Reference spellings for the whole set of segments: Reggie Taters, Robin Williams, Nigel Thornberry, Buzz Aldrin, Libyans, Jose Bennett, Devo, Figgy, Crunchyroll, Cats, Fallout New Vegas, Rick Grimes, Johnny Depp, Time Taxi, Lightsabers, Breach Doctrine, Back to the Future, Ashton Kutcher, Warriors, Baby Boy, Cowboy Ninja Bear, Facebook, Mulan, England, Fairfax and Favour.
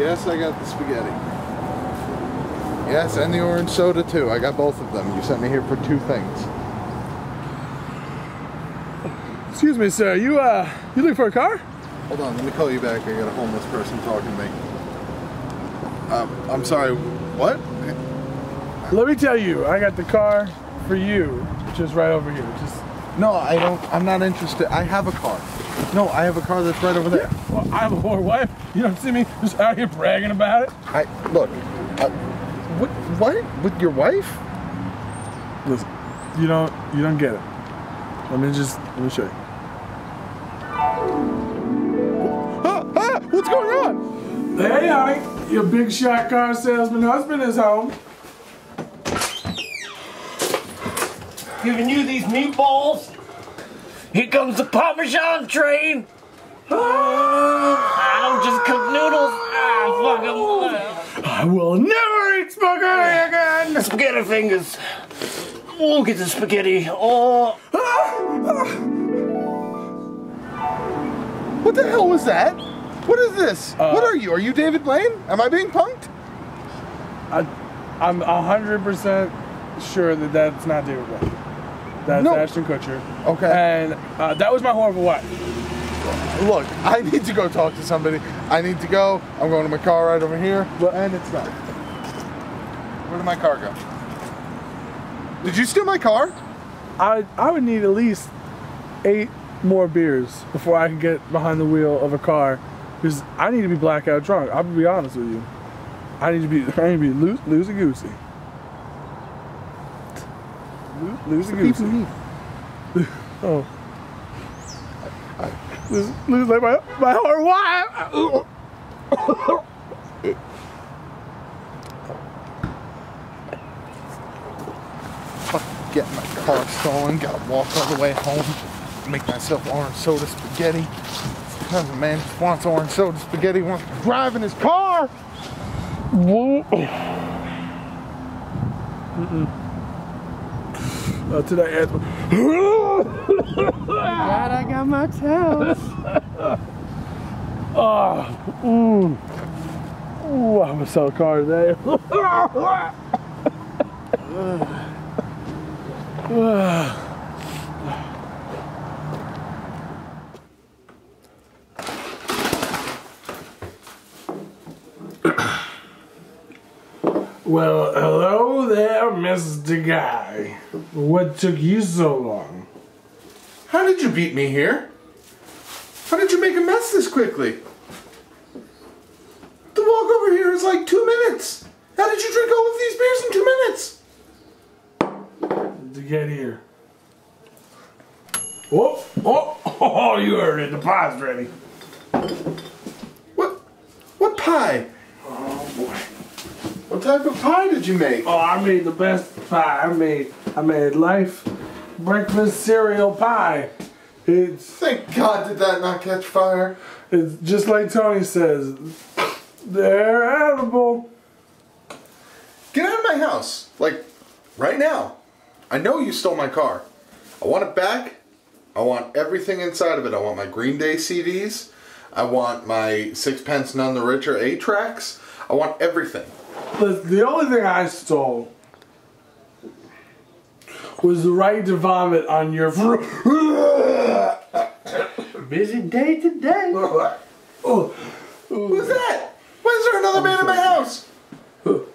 Yes, I got the spaghetti. Yes, and the orange soda too. I got both of them. You sent me here for two things. Excuse me, sir. You looking for a car? Hold on, let me call you back. I got a homeless person talking to me. I'm sorry, what? Let me tell you, I got the car for you, just right over here. Just no, I don't. I'm not interested. I have a car. No, I have a car that's right over there. Well, I'm a whore wife. You don't see me just out here bragging about it. Look. What? With your wife? Listen, you don't get it. Let me show you. What's going on? Hey, honey, your big shot car salesman husband is home. Giving you these meatballs. Here comes the Parmesan train. I don't just cook noodles. Fuck them. I will never eat spaghetti again. Spaghetti fingers. We'll get the spaghetti. What the hell was that? What is this? What are you? Are you David Blaine? Am I being punked? I'm 100% sure that that's not David Blaine. That's Ashton Kutcher. Okay. And that was my horrible wife. Look, I need to go talk to somebody. I need to go. I'm going to my car right over here. And it's not. Where did my car go? Did you steal my car? I would need at least 8 more beers before I can get behind the wheel of a car, because I need to be blackout drunk. I'll be honest with you. I need to be loosey-goosey. Loosey-goosey. Oh. Lose like my whole wife. Get my car stolen, gotta walk all the way home, make myself orange soda spaghetti. Sometimes a man just wants orange soda spaghetti, wants to drive in his car. Whoa. Today, God, I got my towels. I'm gonna sell a car today. Well, hello there, Mr. Guy. What took you so long? How did you beat me here? How did you make a mess this quickly? The walk over here is like 2 minutes. How did you drink all of these beers in 2 minutes? To get here. Oh, you heard it. The pie's ready. What pie? Oh boy. What type of pie did you make? Oh, I made the best pie. I made life breakfast cereal pie. It's thank God did that not catch fire. It's just like Tony says, they're edible. Get out of my house. Like right now. I know you stole my car. I want it back. I want everything inside of it. I want my Green Day CDs. I want my Sixpence None the Richer 8-tracks. I want everything. The only thing I stole was the right to vomit on your busy day today. Who's that? Why is there another man in my house? Who?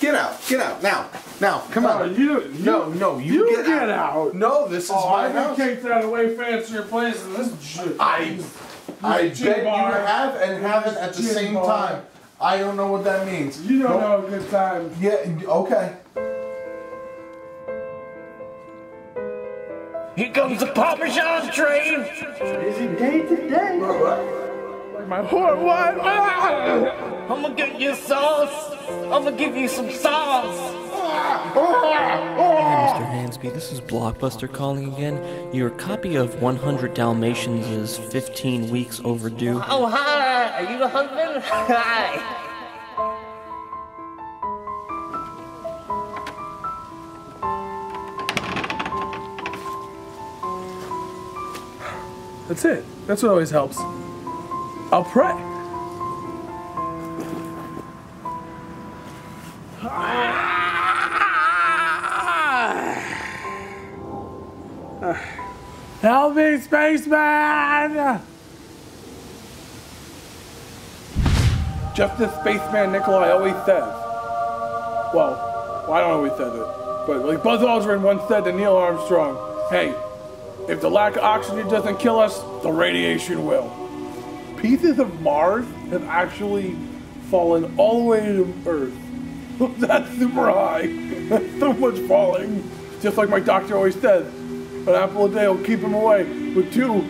Get out, now, come on. You get out. No, this is my house. I can take that away fancier place than this shit. I bet you have and haven't at the same time. I don't know what that means. You don't know a good time. Yeah, okay. Here comes the Parmesan train. Busy day today. Like my poor wife. I'm gonna get you sauce. I'm gonna give you some sauce. Hi, Mr. Hansby. This is Blockbuster calling again. Your copy of 100 Dalmatians is 15 weeks overdue. Oh, hi. Are you the husband? Hi. That's it. That's what always helps. I'll pray. Help me, spaceman! Just as spaceman Nikolai always says. Well, I don't know he says it, but like Buzz Aldrin once said to Neil Armstrong, hey, if the lack of oxygen doesn't kill us, the radiation will. Pieces of Mars have actually fallen all the way to Earth. That's super high. That's so much falling. Just like my doctor always says, an apple a day will keep him away. With two,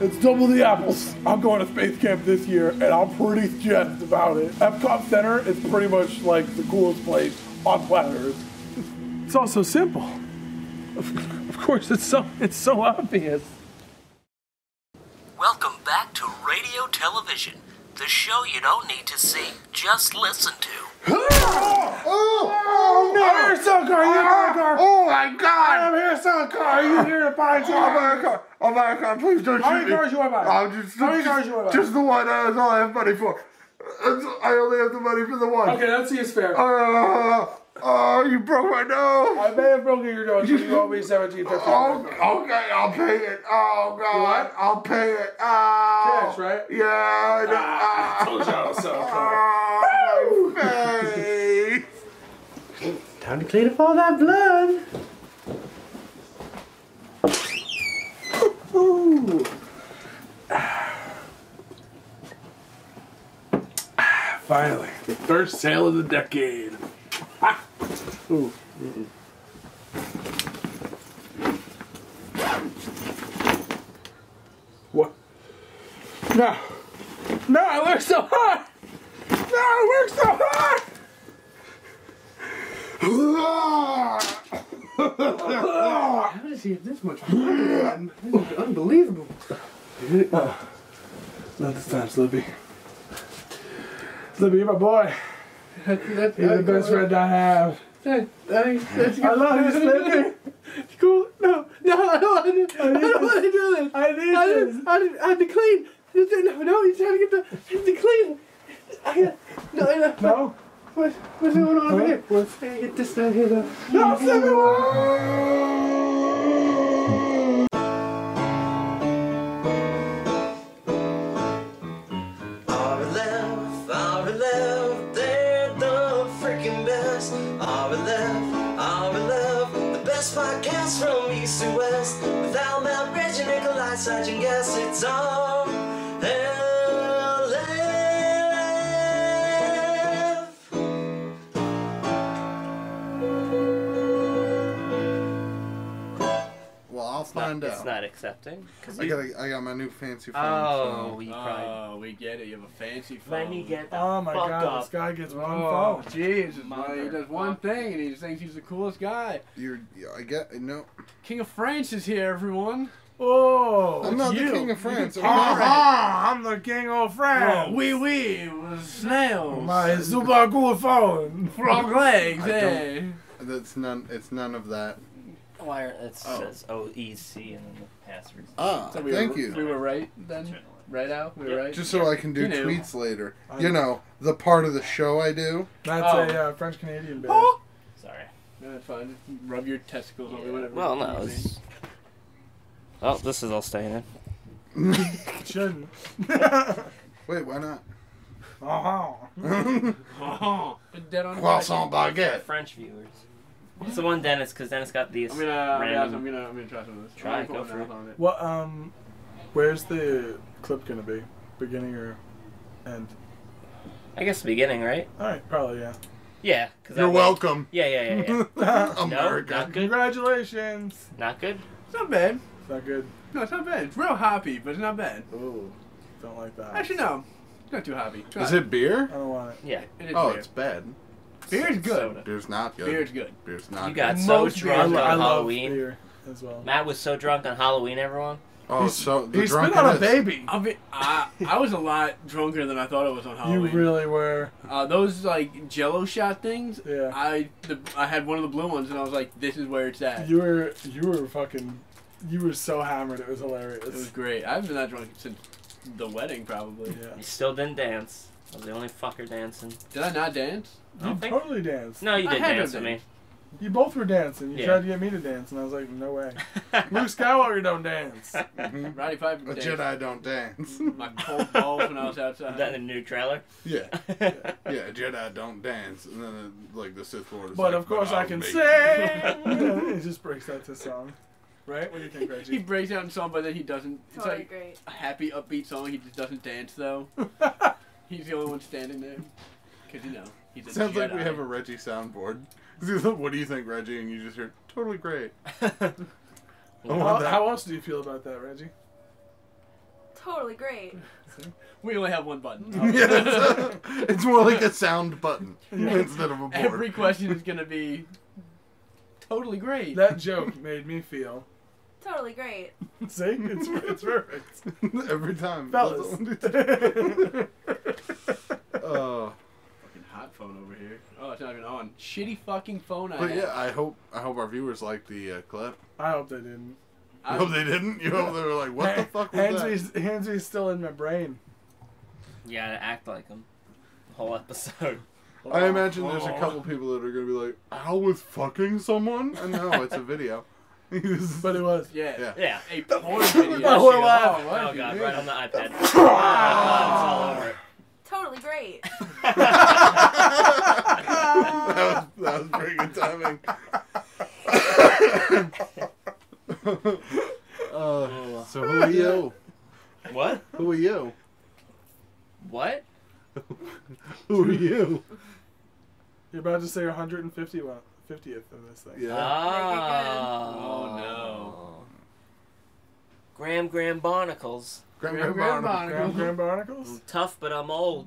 it's double the apples. I'm going to space camp this year, and I'm pretty jazzed about it. Epcot Center is pretty much like the coolest place on planet Earth. It's all so simple. Of course, it's so obvious. Welcome back to Radio Television, the show you don't need to see, just listen to. Oh, no. I'm here, son, car. Oh my God! I'm here, son, car. Are you here to find someone? Oh my God! Please don't shoot me. How many cars you want to buy? Just the one. That's all I have money for. I only have the money for the one. Okay, that seems fair. Oh, you broke my nose. I may have broken your nose, but you owe me $17.50. Oh, okay, I'll pay it. Oh, God, I'll pay it. Oh. Cash, right? Yeah. I told you I was so cold. Time to clean up all that blood. Ooh. Finally, the first sale of the decade. Ooh. Mm-mm. What? No! No, I work so hard! No, I work so hard! How does he have this much blood? Unbelievable. Not this time, Slippy. Slippy, you're my boy. You're the best friend I have. I love you, Slippy. Cool. No, I don't want to do this. I had to clean. No, he's trying to get the. I have to clean. No. What's going on over here? What's going to get this down here, though? No, Slippy! From east to west, without Mount Reggie, Nikolai, Surge, and Guess, it's all LF. Well, I'll find out. It's not accepting. I got my new fancy phone. We get it. You have a fancy phone. Let me get the fuck up. This guy gets one phone. Jesus, man, he does one thing and he just thinks he's the coolest guy. King of France is here, everyone. Oh, I'm not the king of France. I'm the king of France. Oui, oui, snails. My super cool phone. Frog legs, eh? That's none. It's none of that. Wire, it says OEC and then the passwords. So thank you. We were right then? Right out? We were right? Just so I can do tweets later. You know, the part of the show I do. That's a French-Canadian bear. Oh. Sorry. No, that's fine. Rub your testicles on me, whatever. Well, no. It's... Oh, this is all staying in. It shouldn't. Wait, why not? Croissant baguette. French viewers. It's the one Dennis, because Dennis got these. I'm gonna try some of this. Go for it. Well, where's the clip gonna be? Beginning or end? I guess the beginning, right? All right, probably yeah. You're welcome. Yeah. America. No, not good. Congratulations. Not good. It's not bad. It's not good. No, it's not bad. It's real hoppy, but it's not bad. Ooh, don't like that. Actually, no, it's not too hoppy. Is it beer? I don't want it. Yeah. It is beer. It's bad. Beer's good. Soda. Beer's not good. Beer's good. Beer's not good. You got so drunk on Halloween. Beer as well. Matt was so drunk on Halloween, everyone. Oh, so he spit on a baby. I was a lot drunker than I thought I was on Halloween. You really were. Those like Jello shot things. Yeah. I had one of the blue ones, and I was like, "This is where it's at." You were so hammered. It was hilarious. It was great. I haven't been that drunk since the wedding, probably. Yeah. He still didn't dance. I was the only fucker dancing. Did I not dance? You totally danced. No, you did dance with me. You both were dancing. You tried to get me to dance, and I was like, no way. Luke Skywalker don't dance. Mm-hmm. Roddy Piper a dance. Jedi don't dance. My cold balls when I was outside. Is that the new trailer? Yeah. Yeah, Jedi don't dance. And then, like, the Sith Lord is But, like, of course, I can sing. It just breaks out to song. Right? What do you think, Reggie? He breaks out in song, but then he doesn't. It's totally like great. A happy, upbeat song. He just doesn't dance, though. He's the only one standing there. Because, you know, he's a Sounds Jedi. Like we have a Reggie soundboard. What do you think, Reggie? And you just hear, totally great. How else do you feel about that, Reggie? Totally great. We only have one button. Yes. It's more like a sound button instead of a board. Every question is going to be totally great. That joke made me feel totally great. See? It's perfect. Every time. Fellas. Oh. Phone over here. Oh, it's not even on. Shitty fucking phone. I hope our viewers liked the clip. I hope they didn't. I hope they didn't. You hope they were like, what the fuck was that? Hansby's still in my brain. You gotta act like him. The whole episode. I imagine there's a couple people that are gonna be like, I was fucking someone. And no, it's a video. But it was. Yeah. A porn video. Oh wow! Oh god! Right on the iPad. It's all over it. Totally great. that was pretty good timing. So who are you? What? Who are you? What? Who are you? You're about to say 150th of this thing. Yeah. Oh no. Graham Barnacles. Graham Barnacles? I'm tough, but I'm old.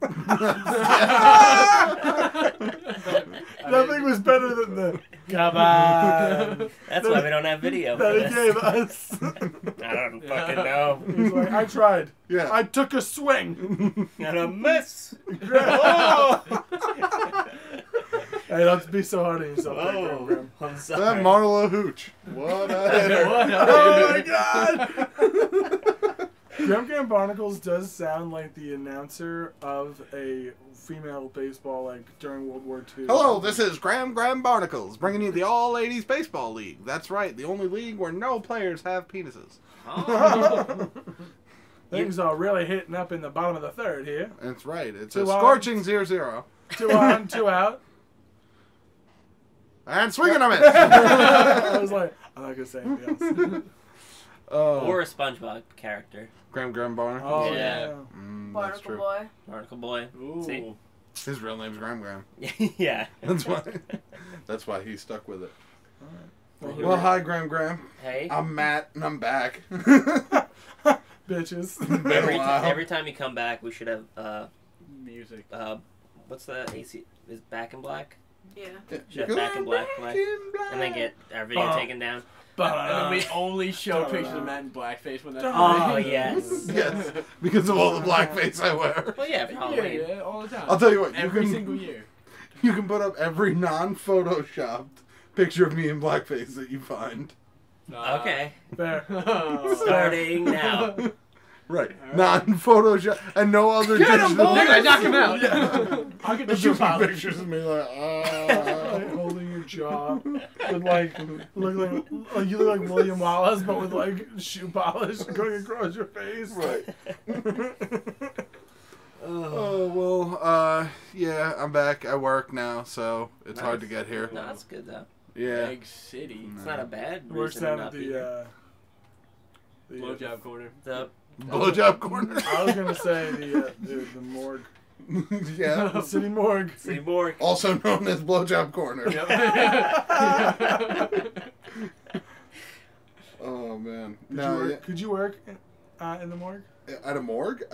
Nothing was better than the... Come on. That's why we don't have video for this. That he gave us. I don't fucking know. He's like, I tried. Yeah. I took a swing. And a miss. Oh. Hey, don't be so hard on yourself. Oh, Graham. I'm sorry. That Marla Hooch. What a hitter. Oh, my God. Graham Barnacles does sound like the announcer of a female baseball, like, during World War II. Hello, this is Graham Barnacles, bringing you the all-ladies baseball league. That's right, the only league where no players have penises. Oh. Things are really hitting up in the bottom of the third here. That's right. It's a scorching 0-0. 2 on, 2 out. And swinging a miss. I was like, I'm not going to say anything else. Or a SpongeBob character. Graham Barnacle? Oh, yeah. Barnacle Boy. Barnacle Boy. Ooh. See? His real name's Graham. Yeah. That's why he stuck with it. All right. Well, hi, Graham. Hey. I'm Matt, and I'm back. Bitches. Every time you come back, we should have... music. What's the AC? Is Back in Black? Yeah. Shut Back in Black play. And then get our video taken down. But we only show pictures of Matt in blackface when that's Oh, yes. Yes. Because of all the blackface I wear. Well, yeah, for Halloween. Yeah, all the time. I'll tell you what. Every single year. You can put up every non-photoshopped picture of me in blackface that you find. Okay. Fair. Starting now. Right. Non-photoshopped. And no other digital. I knock him out. Yeah. I'll get the shoe pictures of me like, holding your jaw with like, you look like William Wallace, but with like shoe polish going across your face. Right. Yeah, I'm back. I work now, so it's hard to get here. No, that's good though. Yeah. Big city. It's not a bad reason. Works out at the blowjob corner. The blowjob corner. I was gonna say the morgue. Yeah, the city morgue. City morgue, also known as blowjob corner. Yep. Oh man! Could you work in the morgue? At a morgue?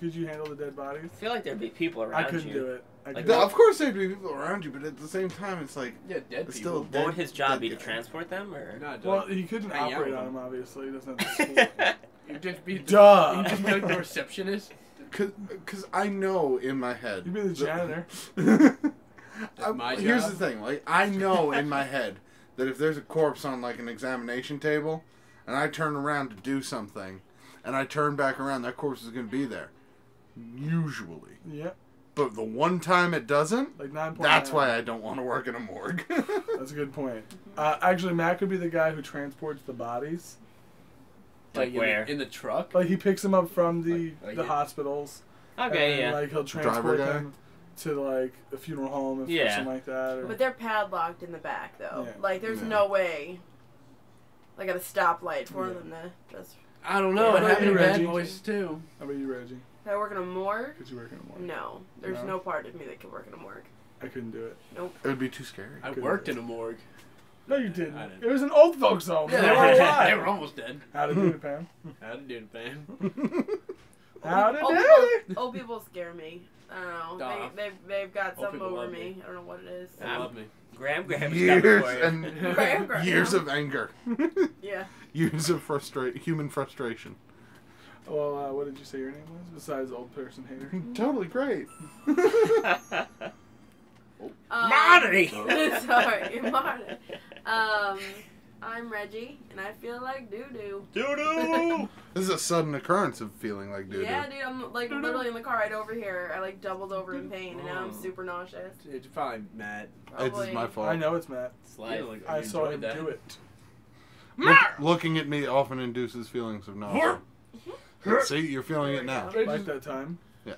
Could you handle the dead bodies? I feel like there'd be people around you. I couldn't do it. Of course there'd be people around you, but at the same time, it's like... Yeah, dead people. What would his job be, to transport them? Or? No, well, he couldn't operate on them, obviously. He doesn't have to You'd just be like the receptionist. Because I know in my head... You'd be the janitor. Here's the thing. Like, I know in my head that if there's a corpse on like an examination table, and I turn around to do something... and I turn back around, that corpse is going to be there. Usually. Yeah. But the one time it doesn't, like 9.9. That's why I don't want to work in a morgue. That's a good point. Actually, Matt could be the guy who transports the bodies. Like where? In the truck? Like he picks them up from the hospitals. Okay, and, yeah. Like he'll transport them to like a funeral home or something like that. Or... But they're padlocked in the back though. Yeah. Like there's no way. Like at a stoplight for them to just. I don't know. What happened to Bad Boys too? How about you, Reggie? Did I work in a morgue? Could you work in a morgue? No, there's no part of me that could work in a morgue. I couldn't do it. Nope. It would be too scary. I worked in a morgue. No, you didn't. Didn't. It was an old folks home. Yeah, they were alive. They were almost dead. How to do it, Pam? How to do it, Pam? How to do it? Old people scare me. I don't know. They've got something over me. I don't know what it is. They love me. Graham years of anger. Yeah. Years of human frustration. Well, what did you say your name was? Besides old person hater. Totally great. Marty! Sorry, Marty. I'm Reggie, and I feel like doo-doo. Doo-doo! This is a sudden occurrence of feeling like doo-doo. Yeah, dude, I'm like literally in the car right over here. I like doubled over in pain, and now I'm super nauseous. It's probably Matt. Probably. It's my fault. I know it's Matt. It's like, I saw him do it. Looking at me often induces feelings of nausea. See, you're feeling it now. Like that time. Yeah.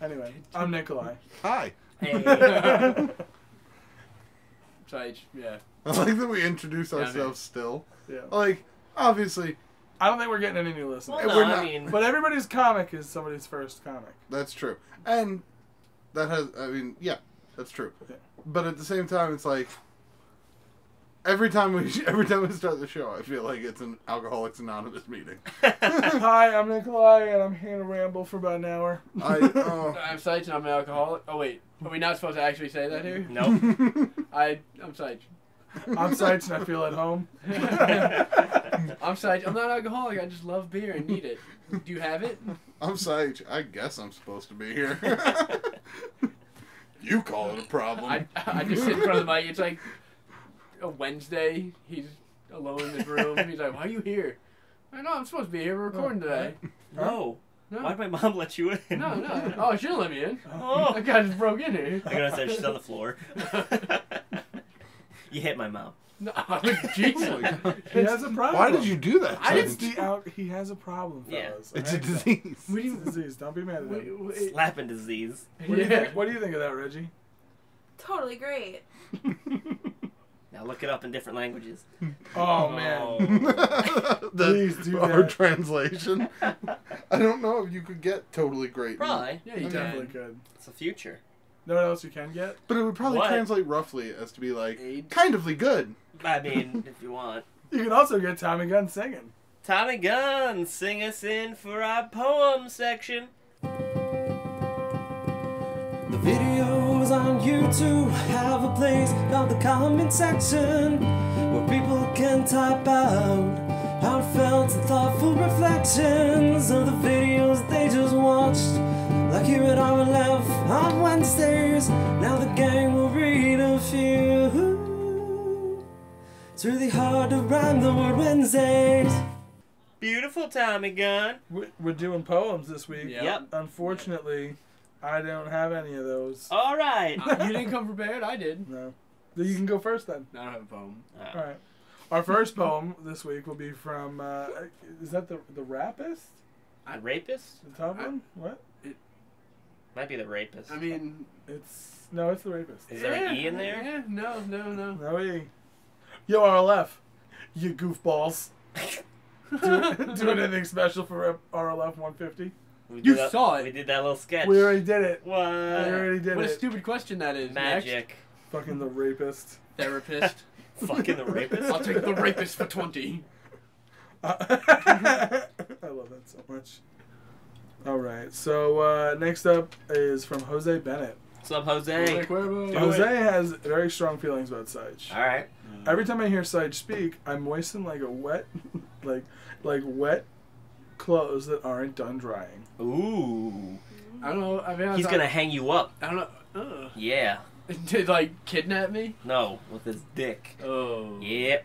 Anyway, I'm Nikolai. Hi. Hey. Yeah. I like that we introduce ourselves still. Yeah. Like, obviously. I don't think we're getting any new listeners. Well, no, we're not, I mean. But everybody's comic is somebody's first comic. That's true. And that has, I mean, yeah, that's true. Yeah. But at the same time, it's like, every time we start the show, I feel like it's an Alcoholics Anonymous meeting. Hi, I'm Nikolai, and I'm here to ramble for about an hour. I'm Sage, and I'm an alcoholic. Oh, wait. Are we not supposed to actually say that here? No. Nope. I'm Sage. I'm Sage, and I feel at home. I'm Sage. I'm not an alcoholic. I just love beer and need it. Do you have it? I'm Sage. I guess I'm supposed to be here. You call it a problem. I just sit in front of the mic. It's like... A Wednesday, he's alone in his room. He's like, "Why are you here?" I know I'm supposed to be here. We're recording today. No. Why'd my mom let you in? No. Oh, she didn't let me in. Oh, that guy just broke in here. I gotta say, she's on the floor. You hit my mom. No, Jesus. He has a problem. Why did you do that? I didn't. He has a problem, fellas. Yeah. It's a disease. It's a disease. Don't be mad at him. Slapping disease. What do you think of that, Reggie? Totally great. Now look it up in different languages. Oh, man. Please do our translation. I don't know if you could get totally great. Probably. Yeah, you definitely could. It's the future. No one else you can get? But it would probably translate roughly as to be like, kindly good. I mean, if you want. You can also get Tommy Gunn singing. Tommy Gunn, sing us in for our poem section. The videos on YouTube have a place called the comment section where people can type out heartfelt and thoughtful reflections of the videos they just watched. Like here at Our Laugh on Wednesdays, now the gang will read a few. It's really hard to rhyme the word Wednesdays. Beautiful, Tommy Gunn. We're doing poems this week. Yep. Unfortunately... I don't have any of those. All right. You didn't come prepared. I did. No. You can go first then. I don't have a poem. All right. Our first poem this week will be from, is that the rapist? The rapist? The top one? What? It might be the rapist. I mean, it's the rapist. Is there an E in there? Yeah. No. No E. Yo, RLF. You goofballs. do anything special for RLF 150? You saw it. We did that little sketch. We already did it. What? What a stupid question that is. Magic. Next. Fucking the rapist. Therapist. Fucking the rapist? I'll take the rapist for 20. I love that so much. All right. So next up is from Jose Bennett. What's up, Jose? Jose has very strong feelings about Sage. All right. Every time I hear Sage speak, I moisten like a wet, like wet. Clothes that aren't done drying. Ooh. I don't know. I mean, he's going to hang you up. I don't know. Yeah. Did, like, kidnap me? No, with his dick. Oh. Yep.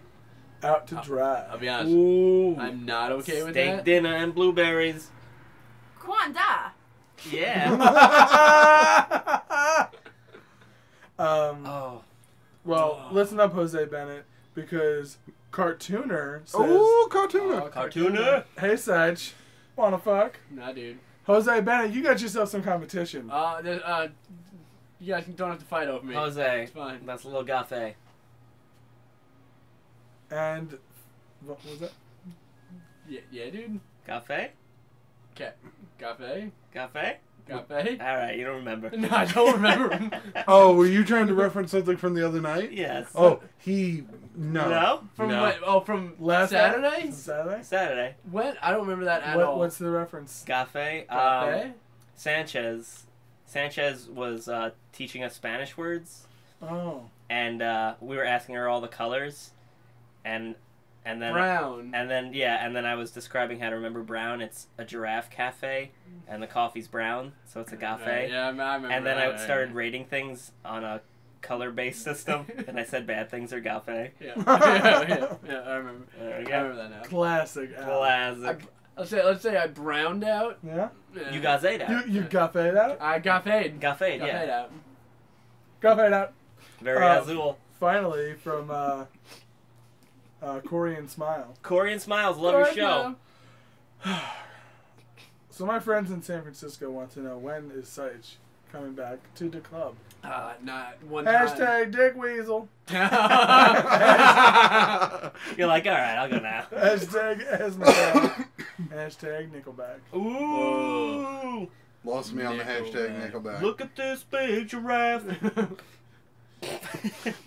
out to dry. I'll be honest. Ooh. I'm not okay with that. Steak dinner and blueberries. Kwanda. Yeah. Well, let's not Jose Bennett because Cartooner says. Ooh, Cartooner. Oh, Cartooner. Hey, Saj. Wanna fuck? Nah, dude. Jose Bennett, you got yourself some competition. You guys don't have to fight over me. Jose. It's fine. That's a little gafe. And what was that? Yeah, yeah, dude. Gafe. Cat. Gafe. Gafe. Gafe. All right, you don't remember. No, I don't remember. Oh, were you trying to reference something from the other night? Yes. Oh, from last Saturday. Saturday. What? I don't remember that at all. What's the reference? Gafe. Sanchez. Sanchez was teaching us Spanish words. Oh. And we were asking her all the colors. And then brown. And then I was describing how to remember brown. It's a giraffe cafe, and the coffee's brown, so it's a cafe. Right, yeah, I remember. And then I started rating things on a color-based system, and I said bad things are cafe. Yeah. Yeah, I remember. There we go. I remember that now. Classic. Classic. Let's say I browned out. Yeah. You gazed out. You cafe'd out. I cafe'd. Cafe'd. Yeah. Cafe'd out. Cafe'd out. Very azul. Finally, from. Corey and Smile. Corey and Smiles, love your show. So my friends in San Francisco want to know, when is Sage coming back to the club? Not one #time. #Dickweasel. You're like, all right, I'll go now. #Esmeralda. #Nickelback. Ooh. Lost me on the #Nickelback. Look at this big giraffe.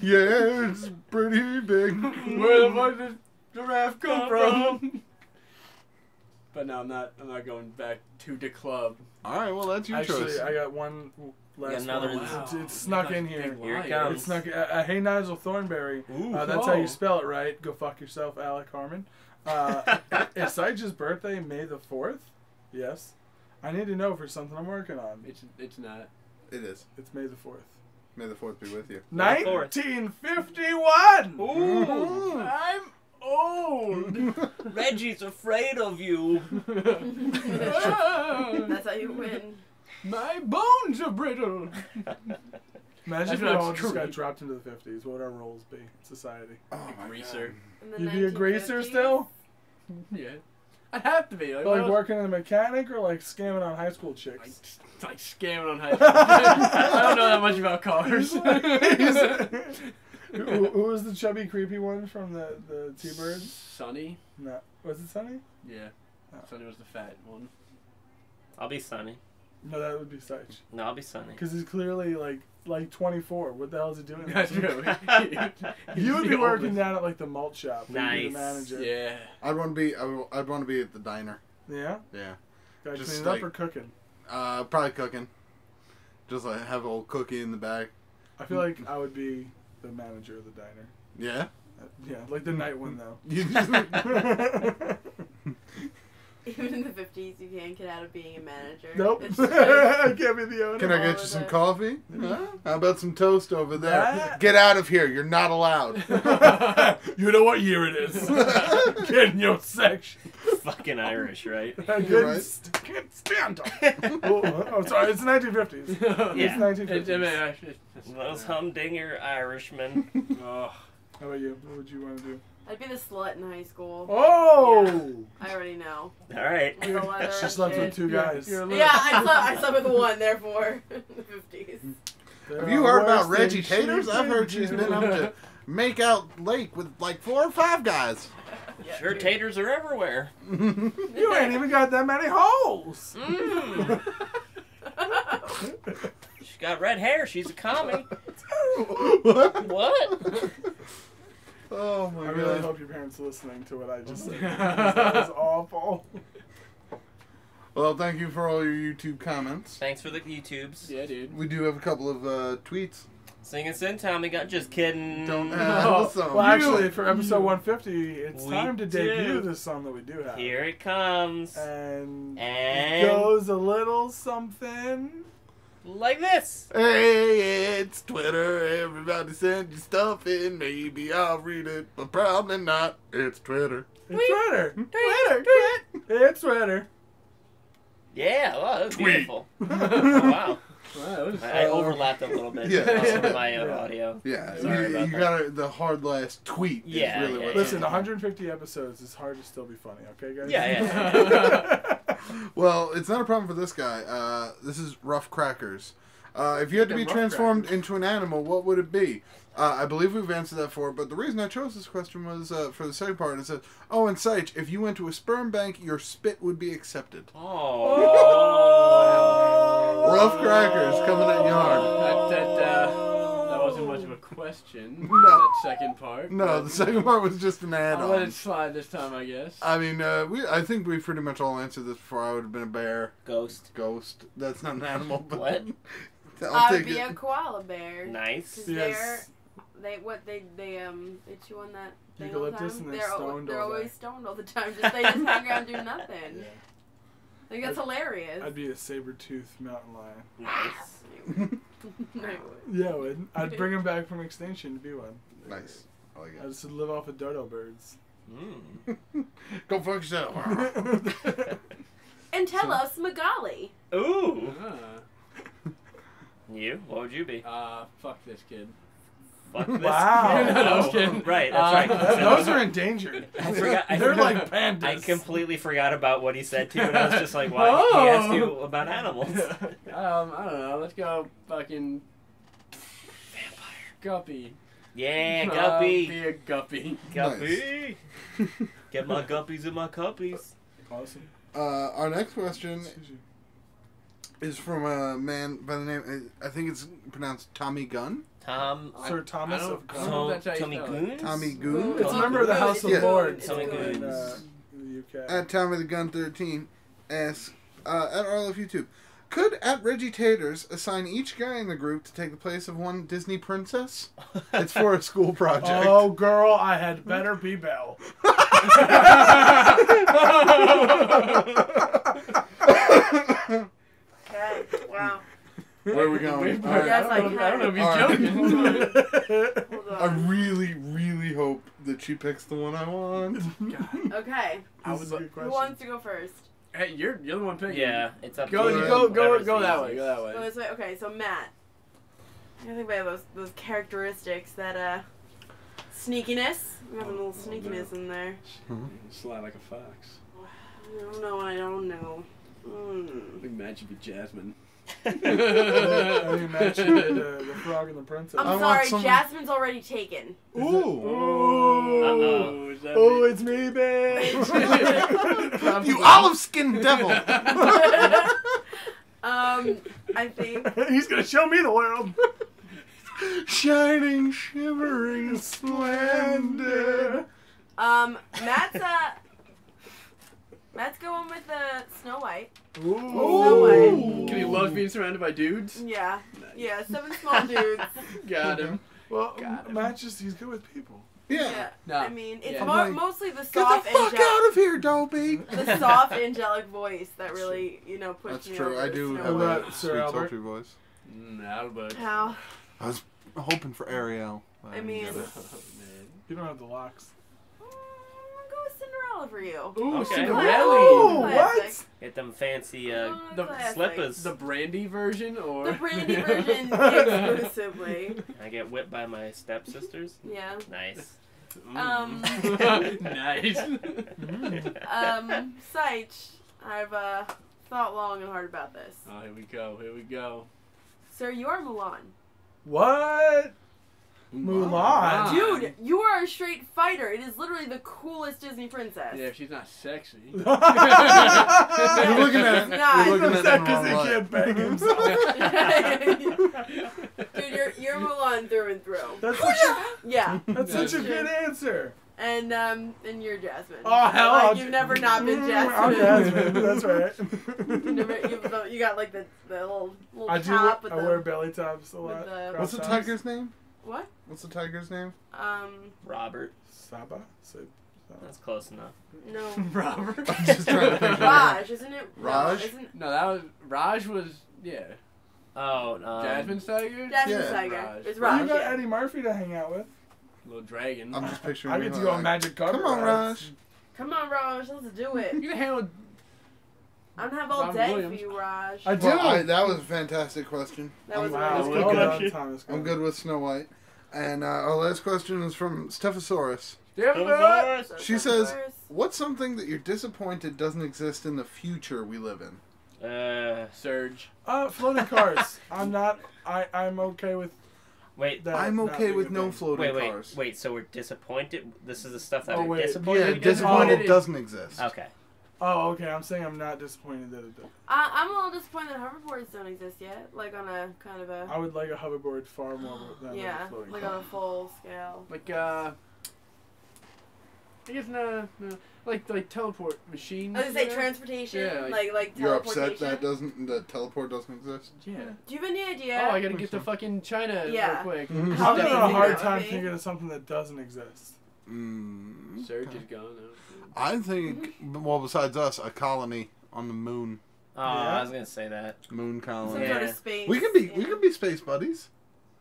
Yeah, it's pretty big. Where the fuck did giraffe come from? But no, I'm not going back to the club. Alright, well that's your choice. Actually, I got one last one. Wow. It snuck in here. Here it comes. It snuck in. Hey Nigel Thornberry. Ooh, that's how you spell it, right? Go fuck yourself, Alec Harmon. Is Sage's birthday May the 4th? Yes. I need to know for something I'm working on. It's not. It is. It's May the 4th. May the 4th be with you. 1951! Ooh! I'm old! Reggie's afraid of you. That's how you win. My bones are brittle! Imagine if we all just got dropped into the 50s. What would our roles be in society? Oh, a greaser. You'd be a greaser still? Yeah. I'd have to be. Like working as a mechanic or like scamming on high school chicks? Like scamming on high school chicks. I don't know that much about cars. Who was the chubby, creepy one from the T-Bird? Sonny. No. Was it Sonny? Yeah. Oh. Sonny was the fat one. I'll be Sonny. No, that would be Sage. No, I'll be Sonny. Because he's clearly like 24. What the hell is he doing? You would be working down at like the malt shop. Nice. You'd be the manager. Yeah. I'd want to be at the diner. Yeah. Yeah. Guys, cleaning up or cooking? Probably cooking. Just like have an old cookie in the back. I feel like I would be the manager of the diner. Yeah. Yeah, like the night one though. Even in the 50s, you can't get out of being a manager. Nope. I can't be the owner. Can I get you some coffee? Yeah. How about some toast over there? Get out of here. You're not allowed. You know what year it is. Get in your section. Fucking Irish, right? Can't stand up. Oh, sorry. It's the 1950s. Yeah. It's 1950s. Those humdinger Irishmen. Oh. How about you? What would you want to do? I'd be the slut in high school. Oh! Yeah, I already know. All right. She slept with two guys. Yeah, I slept with one, therefore, in the 50s. Have you heard about Reggie Taters? I've heard she's been up to make out lake with like 4 or 5 guys. Yeah, sure, taters are everywhere. You ain't even got that many holes. She's got red hair. She's a commie. What? Oh my God. I really hope your parents are listening to what I just said. That was awful. Well, thank you for all your YouTube comments. Thanks for the YouTubes. Yeah, dude. We do have a couple of tweets. Sing us in, Tommy Gunn. Just kidding. Don't have a song. Well, actually, for episode 150, it's time to debut the song that we do have. Here it comes. And it goes a little something Like this. Hey, it's Twitter. Everybody send your stuff in. Maybe I'll read it, but probably not. It's Twitter. Tweet. It's Twitter. Tweet. Twitter. Tweet. It's Twitter. Yeah, wow, that was beautiful. Oh, wow. Wow, I overlapped a little bit on my own audio. Yeah, sorry about that. Got the hard last tweet. Yeah, is really what listen, 150 episodes. It's hard to still be funny. Okay, guys. Yeah. Well, it's not a problem for this guy. This is Rough Crackers. If you had to be transformed into an animal, what would it be? I believe we've answered that for, but the reason I chose this question was for the second part. It said, oh, and Seich, if you went to a sperm bank, your spit would be accepted. Oh. Wow. Rough Crackers coming at you hard. That wasn't much of a question, that second part. No, the second part was just an add-on. I'll let it slide this time, I guess. I mean, I think we pretty much all answered this before. I would have been a bear. Ghost. Ghost. That's not an animal. But what? I would be a koala bear. Nice. Yes. They chew on that thing all the time. They're always stoned all the time. They just hang around and do nothing. Yeah. I think that's hilarious. I'd be a saber-toothed mountain lion. Nice. Yeah, I would. I'd bring him back from extinction to be one. Nice. I like it. I just live off of dodo birds. Mm. Go fuck yourself. And tell us Magali. Ooh. You? What would you be? Fuck this kid. Fuck this. Wow. No, I was kidding. Right, that's right. Those are endangered. They're like pandas. I completely forgot about what he said to you, and I was just like, why he asked you about animals? I don't know. Let's go fucking... Vampire. Guppy. Yeah, Guppy. Be a Guppy. Guppy. Nice. Get my Guppies in my Cuppies. Awesome. Our next question... is from a man by the name, I think it's pronounced Tommy Gunn. Sir Thomas of Gunn. Tommy Gunn. It's a member of the House of Lords. Tommy Gunn. In the UK. At Tommy the Gunn 13 asks, at RLF YouTube, could at Reggie Taters assign each guy in the group to take the place of one Disney princess? It's for a school project. Oh, girl, I had better be Belle. Wow. Where are we going? Right. I don't know if you're joking. I really, really hope that she picks the one I want. God. Okay. Who wants to go first? Hey, you're the one picking. Yeah, it's up to you. Go that way. Go that way. Go this way. Okay, so Matt. I think we have those characteristics that sneakiness. We have a little sneakiness in there. Slide like a fox. I don't know. I think Matt should be Jasmine. I think Matt should be the frog and the princess. I'm sorry, Jasmine's already taken. Ooh. Uh-oh. Oh, it's me, bitch. You olive-skinned devil. I think... He's going to show me the world. Shining, shimmering splendor. Matt's going with Snow White. Ooh. Snow White. Can he love being surrounded by dudes? Yeah. Nice. Yeah, 7 small dudes. Got him. Well, Matt he's good with people. Yeah. No. I mean, it's mostly the soft... Get the fuck out of here, Dolby! The soft, angelic voice that really, pushed me over. That's true. I do have a sweet, sultry voice. How? I was hoping for Ariel. I mean... You don't have the locks. Cinderella for you. Ooh, okay. Cinderella! Ooh, what? Get them fancy the slippers. The brandy version, or? The brandy version exclusively. I get whipped by my stepsisters? Yeah. Nice. Nice. Seich, I've thought long and hard about this. Oh, here we go, here we go. Sir, you are Mulan. What? Mulan? Dude, you are a straight fighter. It is literally the coolest Disney princess. Yeah, she's not sexy. You're looking at that because he can't bang himself. Dude, you're Mulan through and through. That's such a good answer. And you're Jasmine. Oh, hell. You've never not been Jasmine. I'm Jasmine. That's right. You got like the little top. I wear belly tops a lot. What's the tiger's name? What? What's the tiger's name? Robert. Saba? That's close enough. No. Robert? I'm just trying to think. Raj, isn't it? Raj? No, that was... Raj was... Yeah. Oh, Jasmine Steiger? Jasmine Steiger. It's Raj. You got Eddie Murphy to hang out with. Little dragon. I'm just picturing. I get to go on Magic Carpet. Come on, Raj. Come on, Raj. Let's do it. You can handle. I don't have all Robin day Williams. For you, Raj. I do. Well, that was a fantastic question. That was I'm good with Snow White. And our last question is from Stephosaurus. Stephosaurus. She says, "What's something that you're disappointed doesn't exist in the future we live in?" Surge. Floating cars. I'm okay with. Wait, I'm okay with no floating cars. Wait. So we're disappointed. This is the stuff that we're disappointed. Yeah, disappointed doesn't exist. Okay. Oh, okay. I'm saying I'm not disappointed that it doesn't. I'm a little disappointed that hoverboards don't exist yet. Like on a kind of a. I would like a hoverboard far more than a floating car. Like on a full scale. Like I guess like teleport machines. I was gonna say transportation. Yeah, like you're upset that teleport doesn't exist. Yeah. Do you have any idea? Oh, I gotta get to fucking China real quick. Mm-hmm. I'm having a hard time thinking of something that doesn't exist. Mm-hmm. Surge is gone. I think besides us, a colony on the moon. Oh, yeah. I was gonna say that moon colony. Let's go to space. We can be space buddies.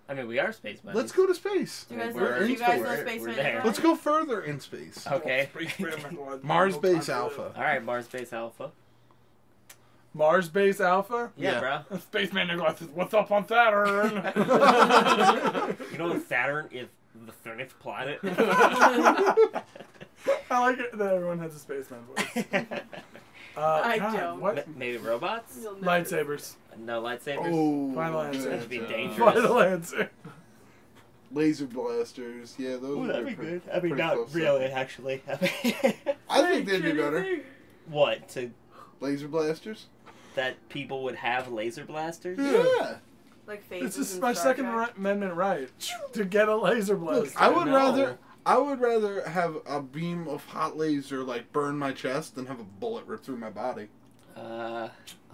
I mean, we are space buddies. Let's go to space. Do you guys know space? Let's go further in space. Okay. Mars Base Alpha. All right, Mars Base Alpha. Mars Base Alpha? Yeah, bro. Spaceman Nikolai says, "What's up on Saturn?" You know, Saturn is the 30th planet. I like it that everyone has a spaceman voice. I don't. What? Maybe robots? Lightsabers. No, lightsabers. Oh, final answer. That'd be dangerous. Final answer. Laser blasters. Yeah, those would be good. I mean, not really, actually. I think they'd be better. What? To laser blasters? That people would have laser blasters? Yeah. Like phases. This is my Second Amendment right to get a laser blaster. Look, I would rather have a beam of hot laser like burn my chest than have a bullet rip through my body. I'll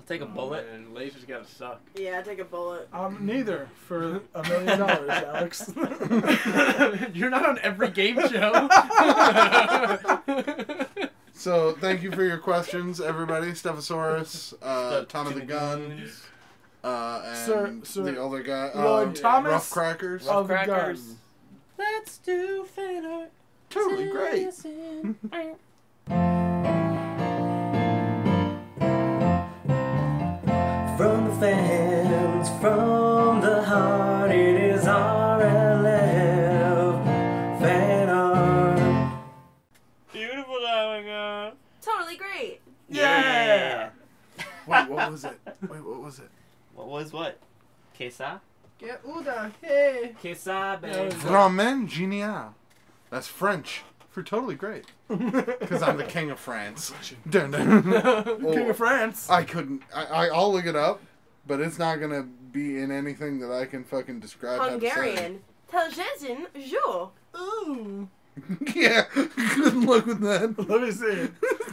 take a bullet. Man, lasers gotta suck. Yeah, I'll take a bullet. Neither for $1 million, Alex. You're not on every game show. So thank you for your questions, everybody. Stephosaurus, Tommy the Gun, and the other guy, Rough Crackers. Rough Crackers. Let's do fan art. Totally great. From the fans, from the heart, it is RLF fan art. Beautiful, oh my god. Totally great. Yeah. Wait, what was it? What was what? Quesa? Yeah, Uda, hey. Que sabe. Ramen genial. That's French for totally great. Because I'm the king of France. King of France. I'll look it up, but it's not going to be in anything that I can fucking describe. Hungarian. Teljezen jo. Ooh. Yeah, good luck with that. Let me see.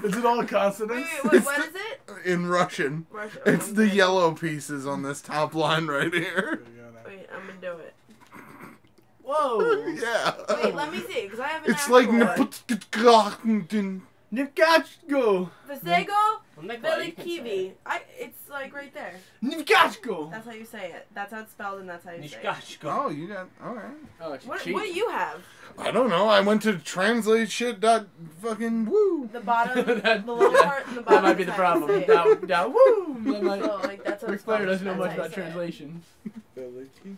Is it all consonants? Wait, what is it? In Russian. It's the yellow pieces on this top line right here. Wait, I'm gonna do it. Whoa. Yeah. Wait, let me see, because I haven't. It's like Niputgachtin. Nipkachko. Vasego Velikivi. It's like right there. Nipkachko. That's how you say it. That's how it's spelled and that's how you say it. Oh, you got, alright. Oh, what do you have? I don't know. I went to translate shit dot fucking woo. The bottom, the little part in the bottom. That might be the problem. That woo. That might, so, like, that's Ric Flair doesn't know much about translation. Veliki?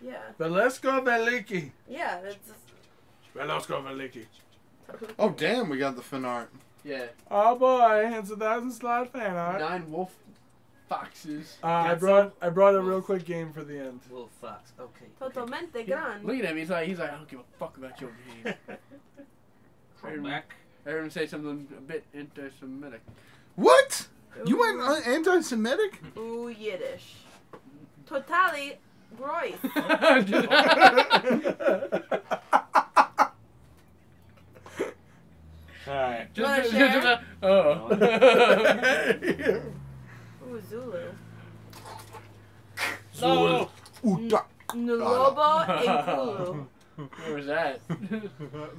Yeah. Velesko Veliki. Yeah, that's just... Velesko Veliki. Oh damn, we got the fan art. Yeah. Oh boy, it's 1,000 slot fan art. 9 wolf foxes. I brought a real quick game for the end. Wolf fox. Okay. Totalmente gran. Look at him. He's like I don't give a fuck about your game. I heard him say something a bit anti-Semitic. What? Ooh. You went anti-Semitic? Ooh, Yiddish. Totally gross. Alright. Just oh. Ooh, Zulu. Zulu. Uta. Lobo and Kulu. Where was that?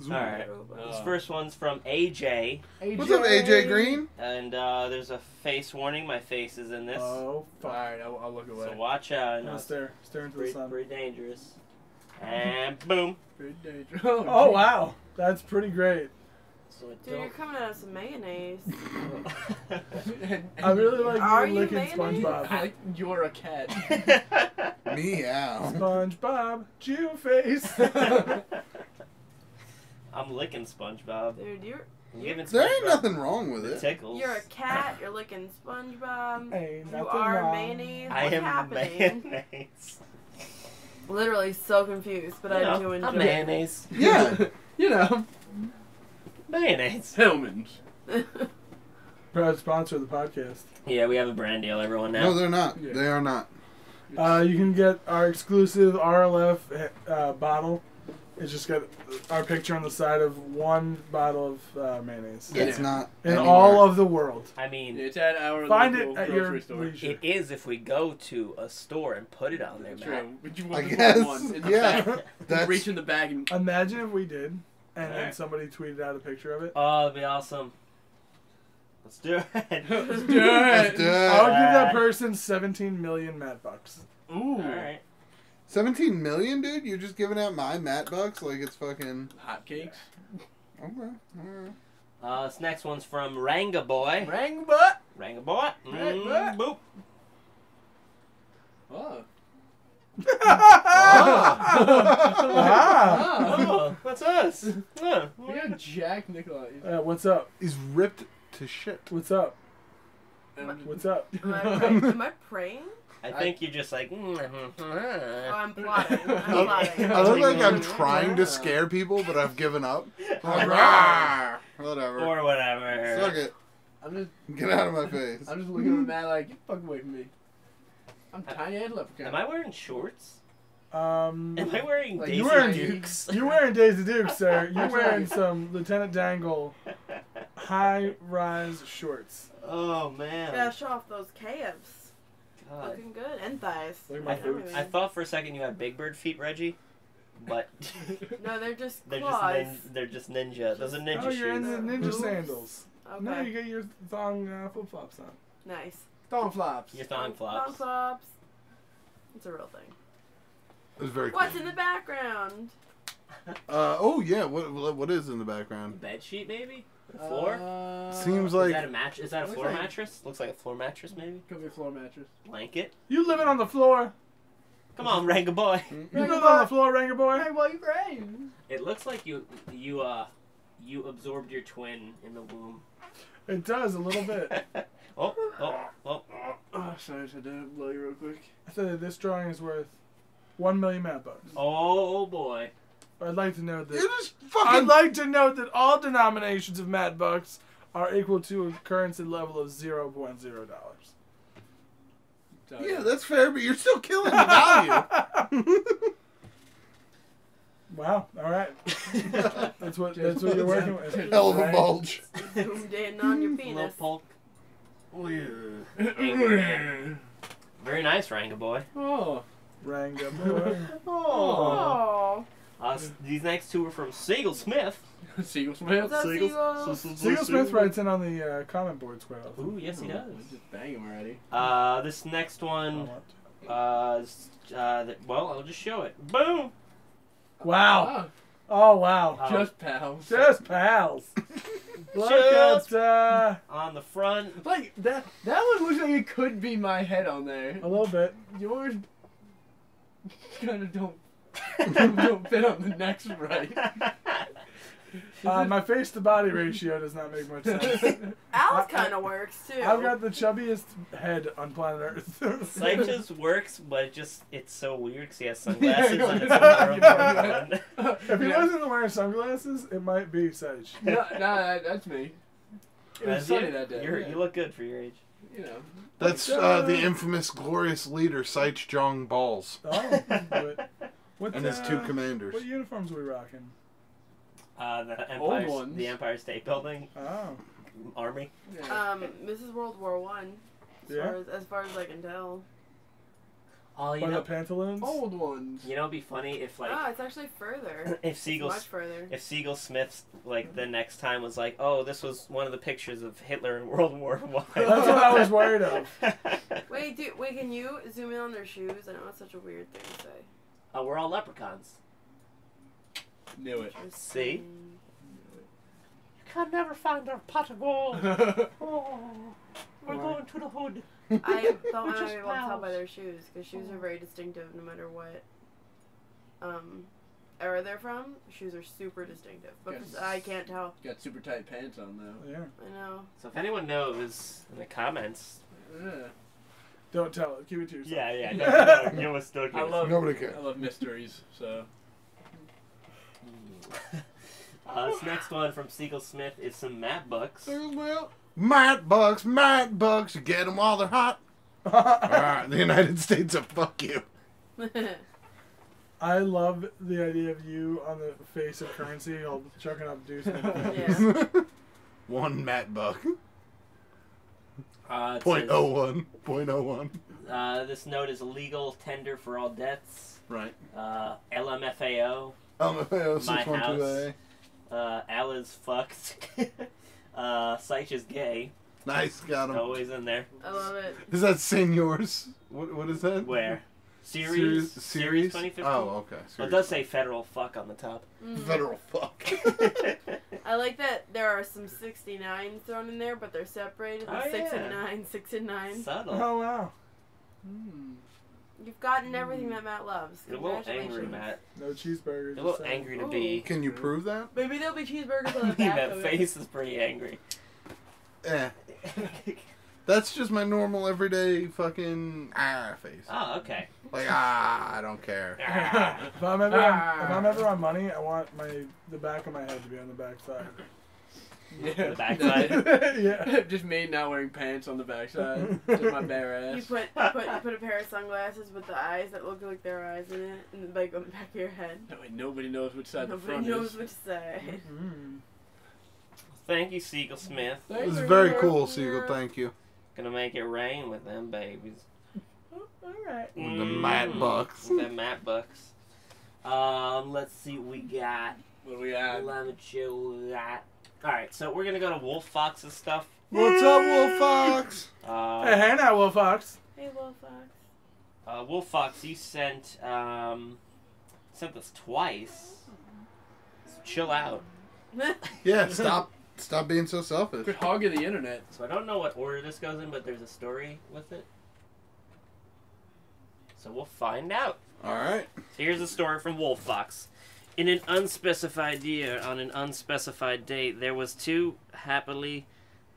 Alright. This first one's from AJ. What's up, AJ Green? And there's a face warning. My face is in this. Oh, alright, I'll look away. So watch out. No, stare into the sun. Pretty dangerous. And boom. Pretty dangerous. Oh, wow. That's pretty great. So dude, you're coming out of some mayonnaise. I really like you licking mayonnaise? SpongeBob. You're a cat. Meow. SpongeBob, Jew face. I'm licking SpongeBob. Dude, you're there ain't nothing wrong with it. Tickles. You're a cat. You're licking SpongeBob. Ain't you are wrong. Mayonnaise. What's happening? Mayonnaise. Literally so confused, but I do enjoy mayonnaise. Yeah, you know. Mayonnaise. Hellman's. Proud sponsor of the podcast. Yeah, we have a brand deal, everyone, now. No, they're not. Yeah. They are not. You can get our exclusive RLF bottle. It's just got our picture on the side of one bottle of mayonnaise. It's not in anywhere. All of the world. I mean, it's at our local grocery store. It is if we go to a store and put it on there, man. I guess. One in the bag. That's... Reach in the bag. And... Imagine if we did. And then somebody tweeted out a picture of it. Oh, that'd be awesome. Let's do it. Let's do it. I would give that person 17 million Matt bucks. Ooh. All right. 17 million, dude? You're just giving out my Matt bucks like it's fucking... Hotcakes? Okay. All right. This next one's from Ranga Boy. Ranga Boy. Ranga Boy. Boop. Oh. Oh, that's us. We got Jack Nikolai. What's up? He's ripped to shit. What's up? What's up? Am I praying? I think you're just like. Oh, I'm plotting. I look like I'm trying to scare people, but I've given up. Like, whatever. Or whatever. Suck it. Get out of my face. I'm just looking at Matt like, get the fuck away from me. I'm tiny and leprechaun. Am I wearing shorts? Am I wearing like Daisy Dukes? You're wearing Daisy Dukes, sir. You're wearing some Lieutenant Dangle high-rise shorts. Oh, man. Yeah, show off those calves. God. Looking good. And thighs. Look at my boots. I thought for a second you had Big Bird feet, Reggie. But... no, they're just claws. They're just ninja. Those are ninja shoes. Oh, you're in the ninja sandals. Okay. No, you got your thong flip-flops on. Nice. Thong flops. Your thong flops. Thong flops. It's a real thing. It was very cool. What's in the background? Oh, yeah. What is in the background? A bed sheet, maybe? The floor? Seems like... Is that a mattress? Is that a floor mattress? Looks like a floor mattress, maybe? Could be a floor mattress. Blanket? You living on the floor? Come on, Ranga Boy. You living on the floor, Ranga Boy? Hey, well, you great. It looks like you absorbed your twin in the womb. It does, a little bit. Oh, sorry, I had to blow you real quick. I said this drawing is worth 1 million Matt bucks. Oh, boy. I'd like to note that... I'd like to note that all denominations of Matt bucks are equal to a currency level of $0.00. Yeah, that's fair, but you're still killing the value. Wow, alright. that's what you're working with. Hell of a bulge. Zoomed on your penis. Very nice, Ranga Boy. Oh, Ranga Boy. Oh. These next two are from Siegel Smith. Siegel Smith. Siegel Smith writes in on the comment board square. Ooh, yes he does. Just bang him already. This next one. Well, I'll just show it. Boom. Wow. Oh, wow. Just pals. Just pals. Look at, on the front. Like, that one looks like it could be my head on there. A little bit. Yours kind of don't fit on the next right. My face to body ratio does not make much sense. Al's kind of works, too. I've got the chubbiest head on planet Earth. Sight just works, but it's so weird because he has sunglasses and it's on. If he wasn't wearing sunglasses, it might be Sight. Nah, that's me. It was sunny that day. You look good for your age. You know. That's the infamous, glorious leader, Sight Jong Balls. Oh, and his two commanders. What uniforms are we rocking? The Empire State Building. Oh. Army. Yeah. This is World War I, as far as I can tell. By the pantaloons? Old ones. You know, it'd be funny if, like... Oh, it's actually further. If Siegel... Much further. If Siegel Smith's, like, the next time was like, oh, this was one of the pictures of Hitler in World War I. That's what I was worried of. Wait, can you zoom in on their shoes? I know it's such a weird thing to say. We're all leprechauns. Knew it. See? Knew it. You can never find our pot of gold. Oh, we're going to the hood. I thought I was able to tell by their shoes, because shoes are very distinctive no matter what era they're from. Shoes are super distinctive, but I can't tell. Got super tight pants on, though. Yeah. I know. So if anyone knows, in the comments... Yeah. Don't tell it. Keep it to yourself. Yeah. Don't, you almost don't give it. Nobody cares. I love mysteries, so... this next one from Siegel Smith is some Matt Bucks. Matt Bucks, you get them while they're hot. Alright, the United States will fuck you. I love the idea of you on the face of currency, all chucking up deuce. One Matt Buck. 0.01. This note is illegal tender for all debts. Right. LMFAO. LMFAO. My house. Al is fucked. Seich is gay. Nice, got him. Always in there. I love it. Is that Seniors? What is that? Where? Series 2015. Oh, okay. Well, it does say federal fuck on the top. Mm. Federal fuck. I like that there are some 69 thrown in there, but they're separated. Oh, 6 and 9, 6 and 9. Subtle. Oh, wow. Mm. You've gotten everything that Matt loves. You're a little angry, Matt. No cheeseburgers. You're a little angry to be. Can you prove that? Maybe there'll be cheeseburgers on the back. That face is pretty angry. Eh. That's just my normal, everyday fucking face. Oh, okay. Like, I don't care. If I'm ever on money, I want the back of my head to be on the back side. Yeah. The backside. Yeah. Just me not wearing pants on the backside. Just my bare ass. You put a pair of sunglasses with the eyes that look like their eyes in it, and like on the back of your head. That way nobody knows which side the front is. Nobody knows which side. Mm-hmm. Thank you, Siegel Smith. This is very cool, Siegel. Thank you. Gonna make it rain with them babies. Oh, all right. With the Matt Bucks. With the Matt Bucks. Let's see what we got. What do we got? Let me show that. Alright, so we're gonna go to Wolf Fox's stuff. What's up, Wolf Fox? Hey, now, Wolf Fox. Hey, Wolf Fox. Wolf Fox, you sent this twice. So chill out. Yeah, stop being so selfish. Quit hogging the internet. So I don't know what order this goes in, but there's a story with it. So we'll find out. Alright. So here's a story from Wolf Fox. In an unspecified year, on an unspecified date, there was two happily,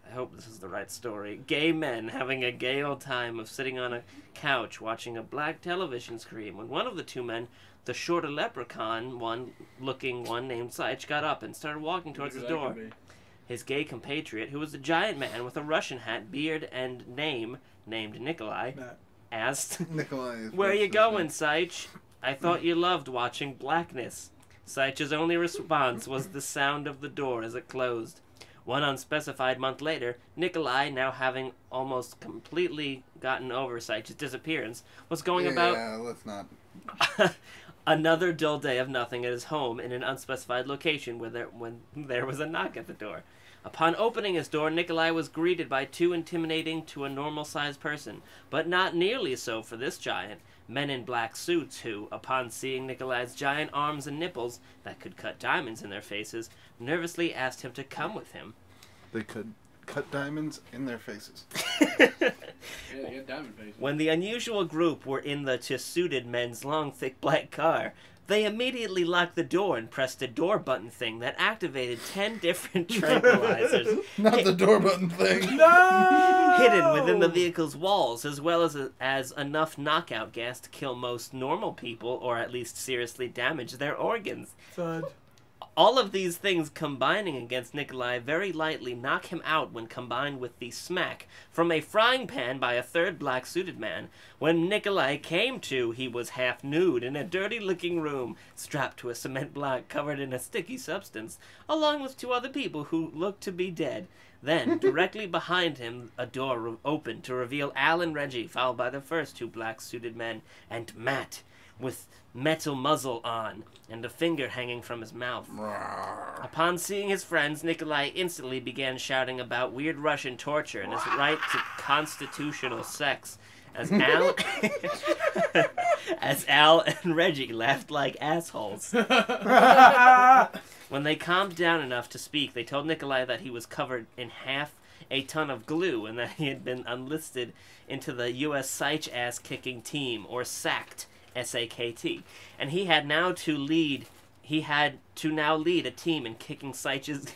I hope this is the right story, gay men having a gay old time of sitting on a couch watching a black television screen when one of the two men, the shorter leprechaun one named Seich, got up and started walking towards the door. His gay compatriot, who was a giant man with a Russian hat, beard, and name, named Nikolai, asked, Nikolai, "Where are you going, Seich? I thought you loved watching blackness." Seich's only response was the sound of the door as it closed. One unspecified month later, Nikolai, now having almost completely gotten over Seich's disappearance, was going about... Yeah, let's not... another dull day of nothing at his home in an unspecified location when there was a knock at the door. Upon opening his door, Nikolai was greeted by two intimidating to a normal-sized person, but not nearly so for this giant. Men in black suits who, upon seeing Nikolai's giant arms and nipples that could cut diamonds in their faces, nervously asked him to come with him. They could cut diamonds in their faces. Yeah, they had diamond faces. When the unusual group were in the suited men's long, thick black car, they immediately locked the door and pressed a door button thing that activated 10 different tranquilizers. Not the door button thing. No! Hidden within the vehicle's walls, as well as enough knockout gas to kill most normal people, or at least seriously damage their organs. Sad. All of these things combining against Nikolai very lightly knock him out when combined with the smack from a frying pan by a third black-suited man. When Nikolai came to, he was half nude in a dirty-looking room, strapped to a cement block covered in a sticky substance, along with two other people who looked to be dead. Then, directly behind him, a door opened to reveal Al and Reggie, followed by the first two black-suited men, and Matt, with metal muzzle on, and a finger hanging from his mouth. Upon seeing his friends, Nikolai instantly began shouting about weird Russian torture and his right to constitutional sex, as Al, as Al and Reggie laughed like assholes. When they calmed down enough to speak, they told Nikolai that he was covered in half a ton of glue and that he had been enlisted into the U.S. Psych ass-kicking team, or SACT. S-A-K-T, and he had now to lead. He had to now lead a team in kicking Sych's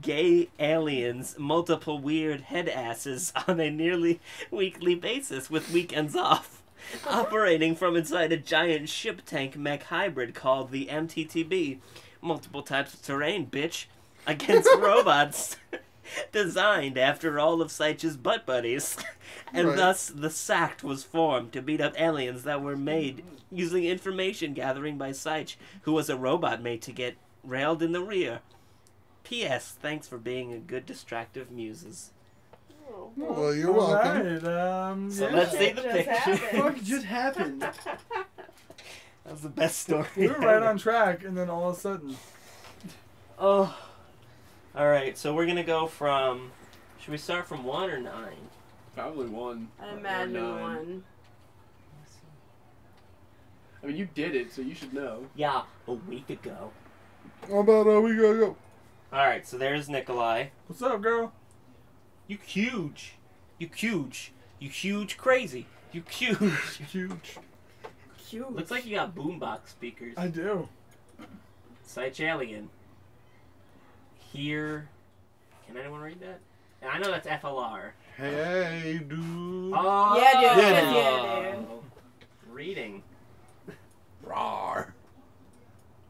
gay aliens, multiple weird head asses on a nearly weekly basis with weekends off, operating from inside a giant ship tank mech hybrid called the MTTB, multiple types of terrain, bitch, against robots designed after all of Sych's butt buddies, and right. Thus the SACT was formed to beat up aliens that were made using information gathering by Sych, who was a robot made to get railed in the rear. P.S. Thanks for being a good distractive muses. Well, you're welcome. Right, so yeah. Let's see the picture. What just happened? That was the best story. We were right on track, and then all of a sudden... Oh... Alright, so we're gonna go from... Should we start from 1 or 9? Probably 1. I imagine 1. I mean, you did it, so you should know. Yeah, a week ago. How about a week ago? Alright, so there's Nikolai. What's up, girl? You huge. You huge. You huge crazy. You huge. Huge. Huge. Looks like you got boombox speakers. I do. Psych alien. Here, can anyone read that? I know that's FLR. Hey, dude. Oh, yeah, dude. Yeah, dude. Reading. Rawr.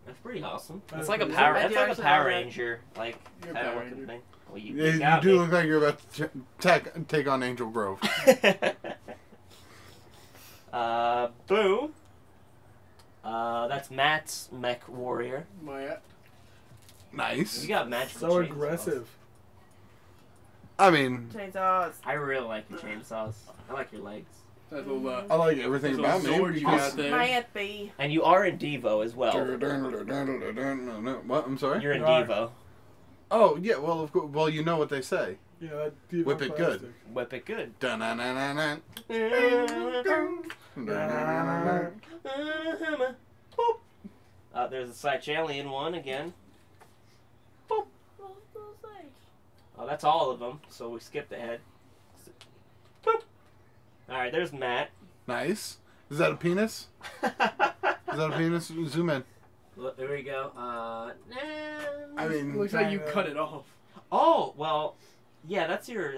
That's pretty awesome. That's like a power. That's like a Power Ranger, like Power Ranger. Thing. Well, you do look like you're about to take on Angel Grove. Boo. That's Matt's Mech Warrior. Matt. Nice. You got magical chainsaws. So aggressive. I mean... Chainsaws. I really like your chainsaws. I like your legs. I like everything about me. You got there. And you are in Devo as well. What? I'm sorry? You're in Devo. Oh, yeah. Well, of course, well, you know what they say. Yeah, Devo. Whip it good. Whip it good. There's a Psych Alien one again. Oh, that's all of them, so we skipped ahead. Boop. All right, there's Matt. Nice. Is that a penis? Is that a penis? Zoom in. Look, there we go. I mean, looks like you cut it off. Oh, well, yeah, that's your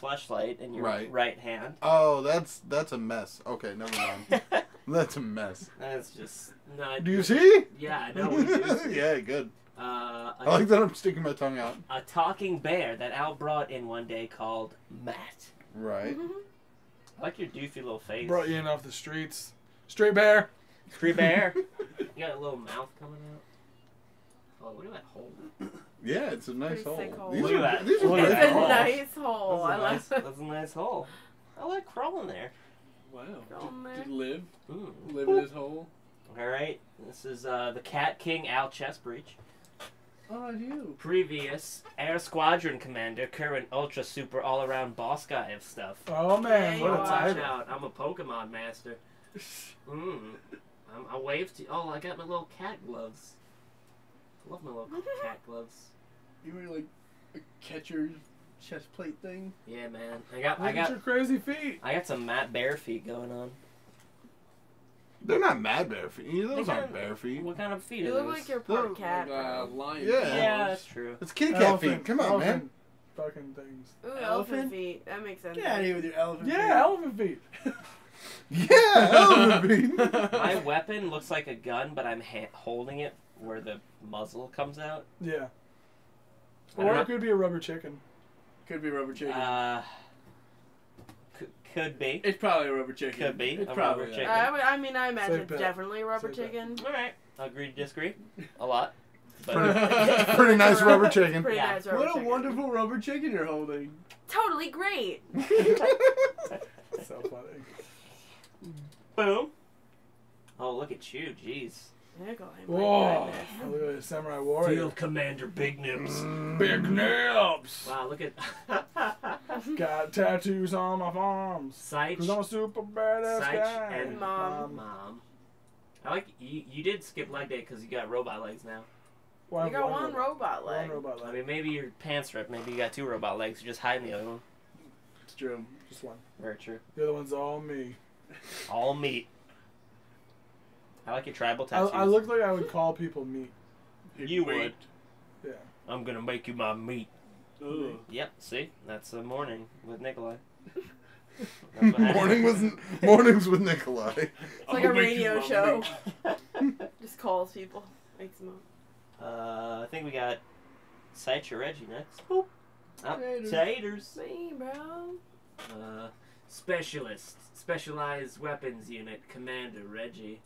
fleshlight in your right hand. Oh, that's a mess. Okay, never mind. That's a mess. That's just not. Do you see? Yeah, I know. Yeah, good. I like that I'm sticking my tongue out. A talking bear that Al brought in one day called Matt. Right. Mm-hmm. I like your doofy little face. Brought you in off the streets. Stray bear. Stray bear. You got a little mouth coming out. Oh, look at that hole. Yeah, it's a nice hole. Look at that. It's a nice hole. I like that. That's a nice hole. I like crawling there. Wow. Just live. Ooh. Live in his hole. All right. This is the Cat King Al Chest Breach. Oh, you. Previous Air Squadron Commander, current Ultra Super All-Around Boss Guy of stuff. Oh, man. Hey, what a title. Out. I'm a Pokemon Master. I wave to you. Oh, I got my little cat gloves. I love my little cat gloves. You were like a catcher's chest plate thing? Yeah, man. I got your crazy feet. I got some Matt Bear feet going on. They're not mad bear feet. Those aren't bear feet. What kind of feet are those? You look like your poor cat. Lion. Yeah, that's true. It's kitty cat feet. Come on, man. Fucking things. Ooh, elephant feet. That makes sense. Get out of here with your elephant feet. Yeah, elephant feet. Yeah, elephant feet. My weapon looks like a gun, but I'm holding it where the muzzle comes out. Yeah. Or it could be a rubber chicken. Could be rubber chicken. Could be. It's probably a rubber chicken. Could be. It's probably rubber chicken. I mean, I imagine it's definitely a rubber chicken. All right. I'll agree to disagree. A lot. But pretty nice rubber chicken. Pretty nice rubber chicken. What a wonderful rubber chicken you're holding. Totally great. So funny. Boom. Oh, look at you. Jeez. Nikolai, whoa! Look at the samurai warrior. Field Commander Big Nips. Big Nips! Wow, look at... Got tattoos on my arms. Seich. Cause I'm a super badass guy. And Mom. I like... You did skip leg day because you got robot legs now. Well, you got one robot leg. One robot leg. I mean, maybe your pants ripped. Maybe you got two robot legs. You're just hiding the other one. It's true. Just one. Very true. The other one's all me. All meat. I like your tribal tattoos. I look like I would call people meat. You would. Yeah. I'm going to make you my meat. Ooh. Yep, see? That's the morning with Nikolai. Mornings with Nikolai. It's like a radio show. Just calls people. Makes them up. I think we got Saitch or Reggie next. Oh, taters. Hey, bro. Specialist. Specialized Weapons Unit. Commander Reggie.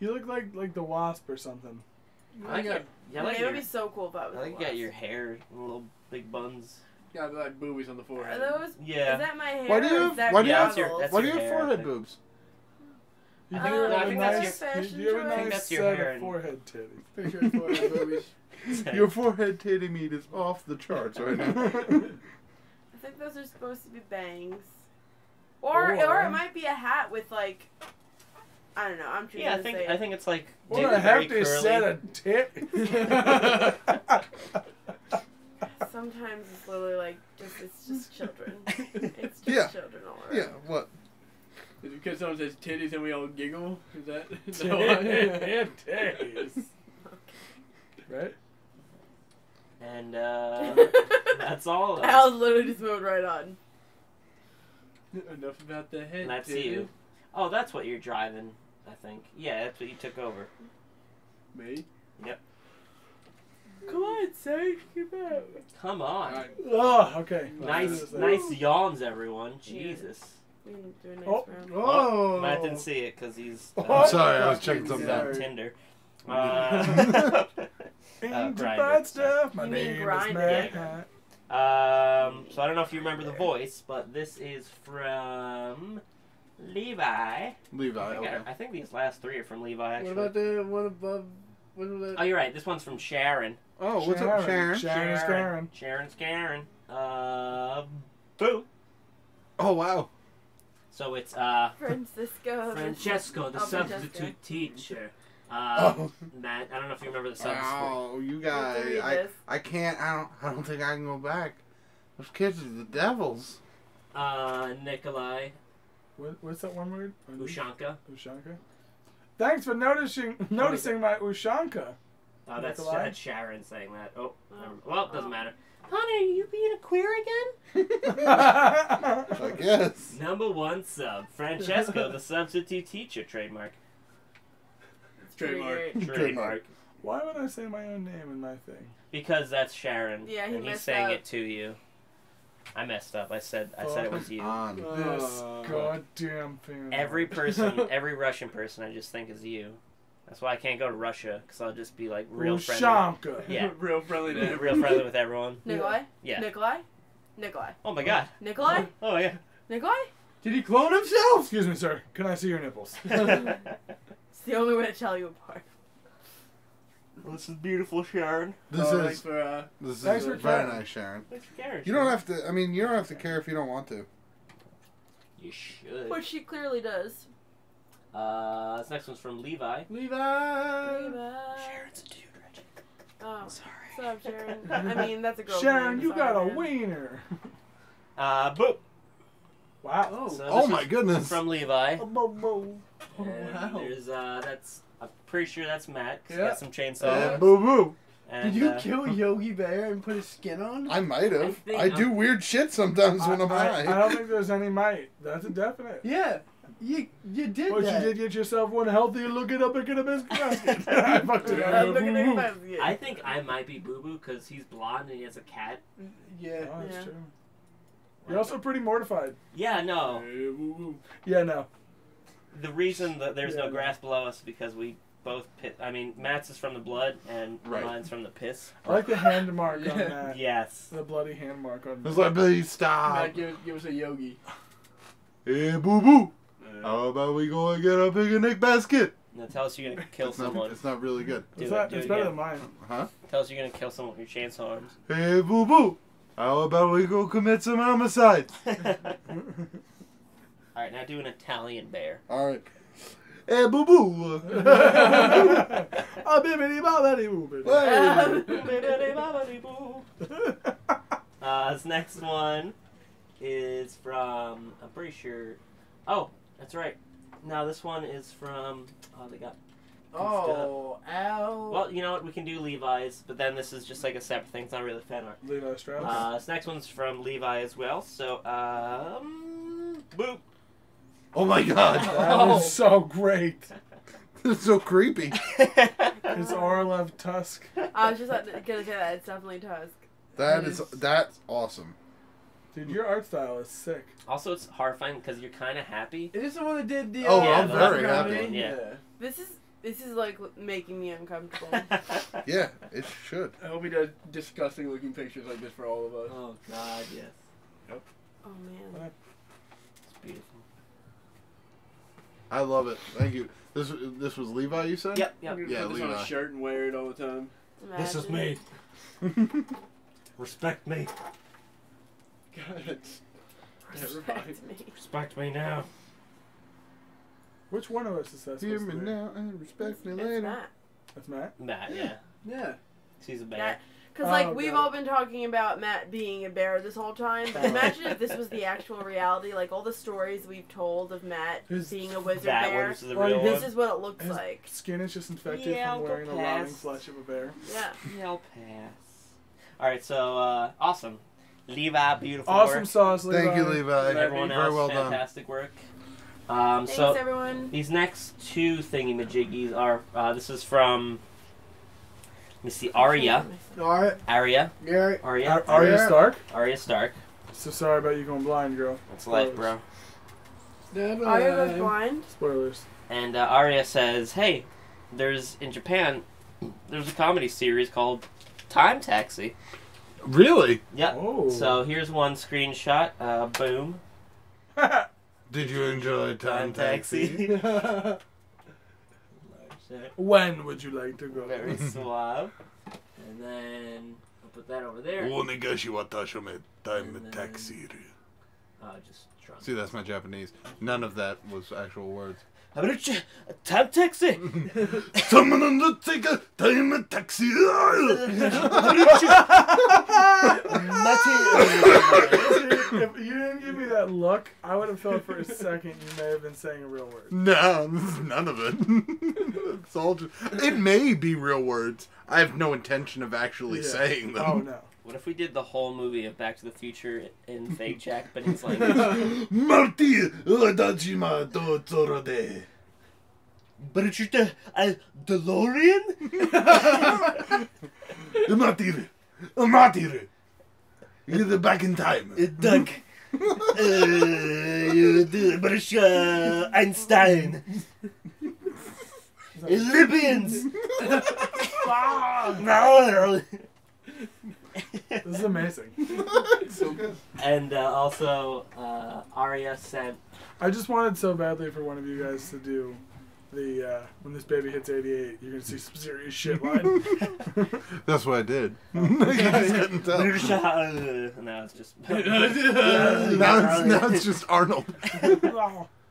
You look like the Wasp or something. It would be so cool if I was. I think you got your hair and little big buns. Yeah, like boobies on the forehead. Are those? Yeah. Is that my hair? Why do you have forehead boobs? You I think that's your hair and forehead titty. Your forehead boobies. Your forehead titty meat is off the charts right now. I think those are supposed to be bangs, or it might be a hat with like. I don't know. I'm just I think it's like. What a hefty set of tits. Sometimes it's literally like it's just children. It's just children all around. Yeah. What? Is it because someone says titties and we all giggle? Is that? No. Titties. Right. And that's all. I was literally just moving right on. Enough about the head. Let's see you. Oh, that's what you're driving, I think. Yeah, that's what you took over. Me? Yep. Come on, Sage, get back. Come on. Right. Oh, okay. Nice yawns, everyone. Jesus. We didn't do a nice round. Oh, Matt didn't see it because he's... I'm sorry, I was checking something on Tinder. Grinder. Stuff. My name is Matt. Yeah, so I don't know if you remember the voice, but this is from... Levi. I think these last three are from Levi, actually. What about the one above? Oh, you're right. This one's from Sharon. Oh, Sharon. What's up, Sharon? Sharon's Karen. Boo. Oh, wow. So it's, Francesco, the substitute teacher. Matt, I don't know if you remember the substitute. Oh, you guys. I can't. I don't think I can go back. Those kids are the devils. Nikolai. What's that one word? Ushanka. Thanks for noticing my Ushanka. Oh, that's Sharon saying that. Oh, well, it doesn't matter. Honey, are you being a queer again? I guess. Number one sub, Francesco, the substitute teacher, trademark. Trademark. Why would I say my own name in my thing? Because that's Sharon. Yeah, and he's saying it to you. I messed up. I said it was you. On this goddamn thing. Every Russian person, I just think is you. That's why I can't go to Russia because I'll just be like real friendly. Yeah, real friendly with everyone. Nikolai. Yeah. Nikolai. Oh my God. Nikolai. Oh yeah. Nikolai. Did he clone himself? Excuse me, sir. Can I see your nipples? It's the only way to tell you apart. Well, this is beautiful, Sharon. This is very nice, Sharon. You don't have to. I mean, you don't have to care if you don't want to. You should. Which she clearly does. This next one's from Levi. Sharon's a dude, Reggie. Oh, sorry. What's up, Sharon? I mean, that's a girl. Sharon, you got a wiener. Boop. Wow. Oh my goodness. From Levi. Oh, wow. There's that's. I'm pretty sure that's Matt. 'Cause he got some chainsaws. Yeah, boo boo. And, did you kill Yogi Bear and put his skin on? I might have. I do weird shit sometimes when I'm high. I don't think there's any might. That's a definite. Yeah. You did but that. You did get yourself one healthy looking up and get a biscuit basket. I fucked it up. I think I might be Boo-Boo because he's blonde and he has a cat. Yeah. Oh, that's true. You're also pretty mortified. Yeah, no. Hey, Boo-Boo. Yeah, no. The reason that there's no grass below us is because we both piss. I mean, Matt's is from the blood and mine's from the piss. I like the hand mark on that. Yes. The bloody hand mark on that. It's like, please stop. Matt, give us a yogi. Hey, Boo-Boo. How about we go and get a picnic basket? Now tell us you're going to kill someone. It's not really good. It's better than mine. Huh? Tell us you're going to kill someone with your chainsaw arms. Hey, Boo-Boo. How about we go commit some homicides? Alright, now do an Italian bear. Alright. Hey, Boo-Boo. This next one is from, I'm pretty sure... Oh, that's right. Now this one is from. Oh, they got. Oh, ow. Well, you know what? We can do Levi's, but then this is just like a separate thing. It's not really fan art. Levi Strauss. This next one's from Levi as well. So, boop. Oh my God, that was so great. It's so creepy. It's Orlov Tusk. I was just gonna say that it's definitely Tusk. That's awesome. Dude, your art style is sick. Also, it's horrifying because you're kind of happy. Is this the one that did the... Oh, yeah, I'm very happy. Yeah. This is like making me uncomfortable. Yeah, it should. I hope he does disgusting looking pictures like this for all of us. Oh, God, yes. Yep. Oh, man. It's beautiful. I love it. Thank you. This was Levi, you said? Yep. Yeah, put this Levi on a shirt and wear it all the time. Imagine. This is me. Respect me. God. Respect me now. Which one of us is that? Hear me now and respect me later. Matt. That's Matt? Matt, yeah. She's a bear. Because, we've all been talking about Matt being a bear this whole time. But imagine if this was the actual reality. Like, all the stories we've told of Matt being a wizard bear. This is what it looks like. Skin is just infected from wearing the rotting flesh of a bear. Yeah. He'll pass. All right, so, awesome. Levi, beautiful awesome work. Sauce, Levi. Thank you, Levi. And everyone else, very well fantastic done. Work. Thanks, so everyone. These next two thingy-majiggies are, this is from, let me see, Arya. Arya Stark. Arya Stark. So sorry about you going blind, girl. That's life, bro. Arya goes blind? Spoilers. And Arya says, hey, in Japan, there's a comedy series called Time Taxi. Really? Yep. Oh. So here's one screenshot. Boom. Did you enjoy Time Taxi? When would you like to go? Very suave. And then I'll put that over there. Time Taxi. Just drunk. See, that's my Japanese. None of that was actual words. Time Taxi! Someone undertake a Time Taxi! If you didn't give me that look, I would have thought for a second you may have been saying a real word. No, none of it. It's all just, it may be real words. I have no intention of actually saying them. Oh, no. What if we did the whole movie of Back to the Future in fake Japanese language? Marty Ladajima do Torode. Brichita a DeLorean? Marty. You're back in time. Doug. Brichita Einstein. Libyans. Now. This is amazing. It's so good. And also, Arya said... I just wanted so badly for one of you guys to do the, when this baby hits 88, you're going to see some serious shit line. That's what I did. I just couldn't tell. Now it's just... now it's just Arnold.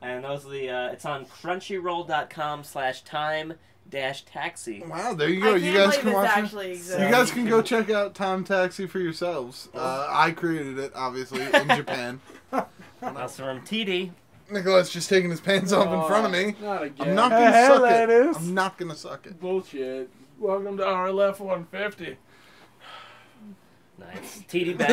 And those are the, it's on crunchyroll.com/time-taxi. Wow, there you go. You guys can watch it. You guys can go check out Time Taxi for yourselves. I created it, obviously, in Japan. That's from TD. Nikolai's just taking his pants off in front of me. Not again. I'm not gonna suck it. I'm not gonna suck it. Bullshit. Welcome to RLF 150. Nice. TD back.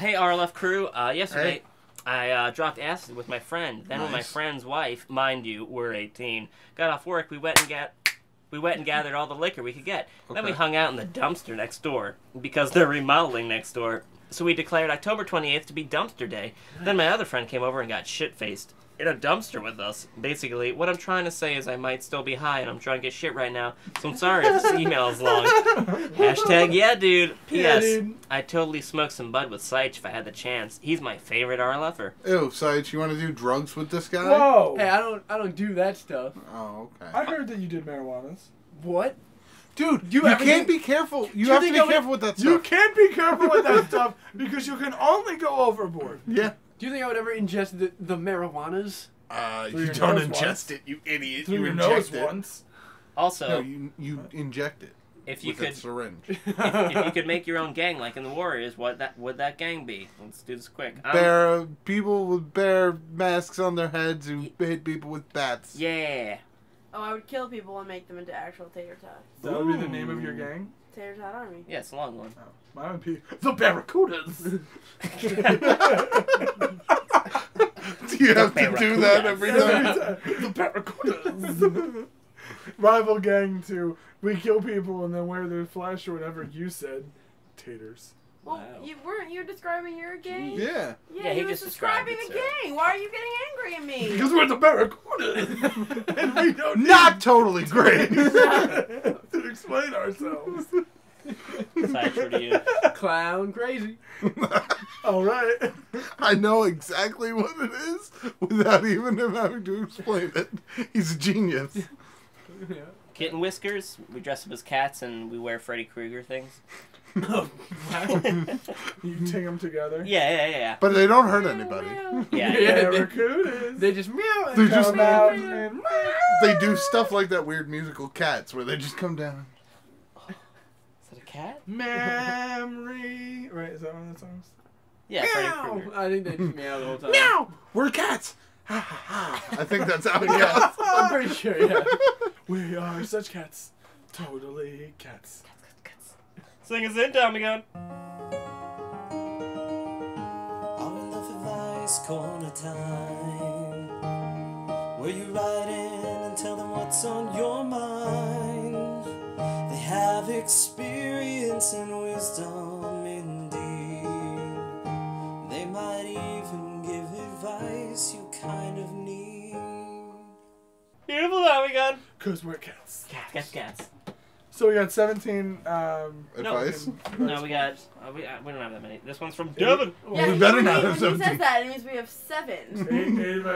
Hey RLF crew. Yesterday I dropped acid with my friend. Then with my friend's wife, mind you, we're 18. Got off work, we went and gathered all the liquor we could get. Okay. Then we hung out in the dumpster next door because they're remodeling next door. So we declared October 28th to be dumpster day. Then my other friend came over and got shit-faced in a dumpster with us. Basically, what I'm trying to say is I might still be high and I'm drunk as shit right now, so I'm sorry if this email is long. Hashtag yeah, dude. P.S. Yeah, I'd totally smoke some bud with Saich if I had the chance. He's my favorite RLFer. Ew, Saich, you want to do drugs with this guy? Whoa! Hey, I don't do that stuff. Oh, okay. I heard that you did marijuanas. What? Dude, you can't be careful. You have to be careful with that stuff. You can't be careful with that stuff because you can only go overboard. Yeah. Do you think I would ever ingest the marijuanas? You don't ingest it, you idiot. Through your nose once. Also, no, you inject it. If you could, syringe. If you could make your own gang, like in the Warriors, what would that gang be? Let's do this quick. Bear people with bear masks on their heads who hit people with bats. Yeah. Oh, I would kill people and make them into actual tater tots. That would be the name of your gang. Tater tot army. Yeah, it's a long one. Oh. Mine would be the Barracudas. Do you have to do that every time? The Barracudas. Rival gang to we kill people and then wear their flesh or whatever you said. Taters. Well, wow. weren't you describing your gang? Yeah. Yeah, he was describing a gang. Why are you getting angry at me? Because we're the Barracudas. And we don't Not totally great. To explain ourselves. Side to you. Clown crazy. All right. I know exactly what it is without even him having to explain it. He's a genius. Yeah. Kitten whiskers. We dress up as cats and we wear Freddy Krueger things. Oh, wow. You ting them together. Yeah. But they don't hurt anybody. Yeah. They just meow and come out. And they do stuff like that weird musical Cats where they just come down. Oh. Is that a cat? Memory. Right? Is that one of the songs? Yeah. Meow. I think they just meow the whole time. Meow. We're cats. I think that's how it goes. I'm pretty sure. Yeah. We are such cats. Totally cats. Sing us in, Tommy Gunn. I'm in love with Ice Corner Time. Where you write in and tell them what's on your mind. They have experience and wisdom indeed. They might even give advice you kind of need. Beautiful, Tommy Gunn. Because we're cats. Cats. So we got 17 advice. No, we got... we don't have that many. This one's from Devin. Yeah, we better not have 17. He says that, it means we have 7.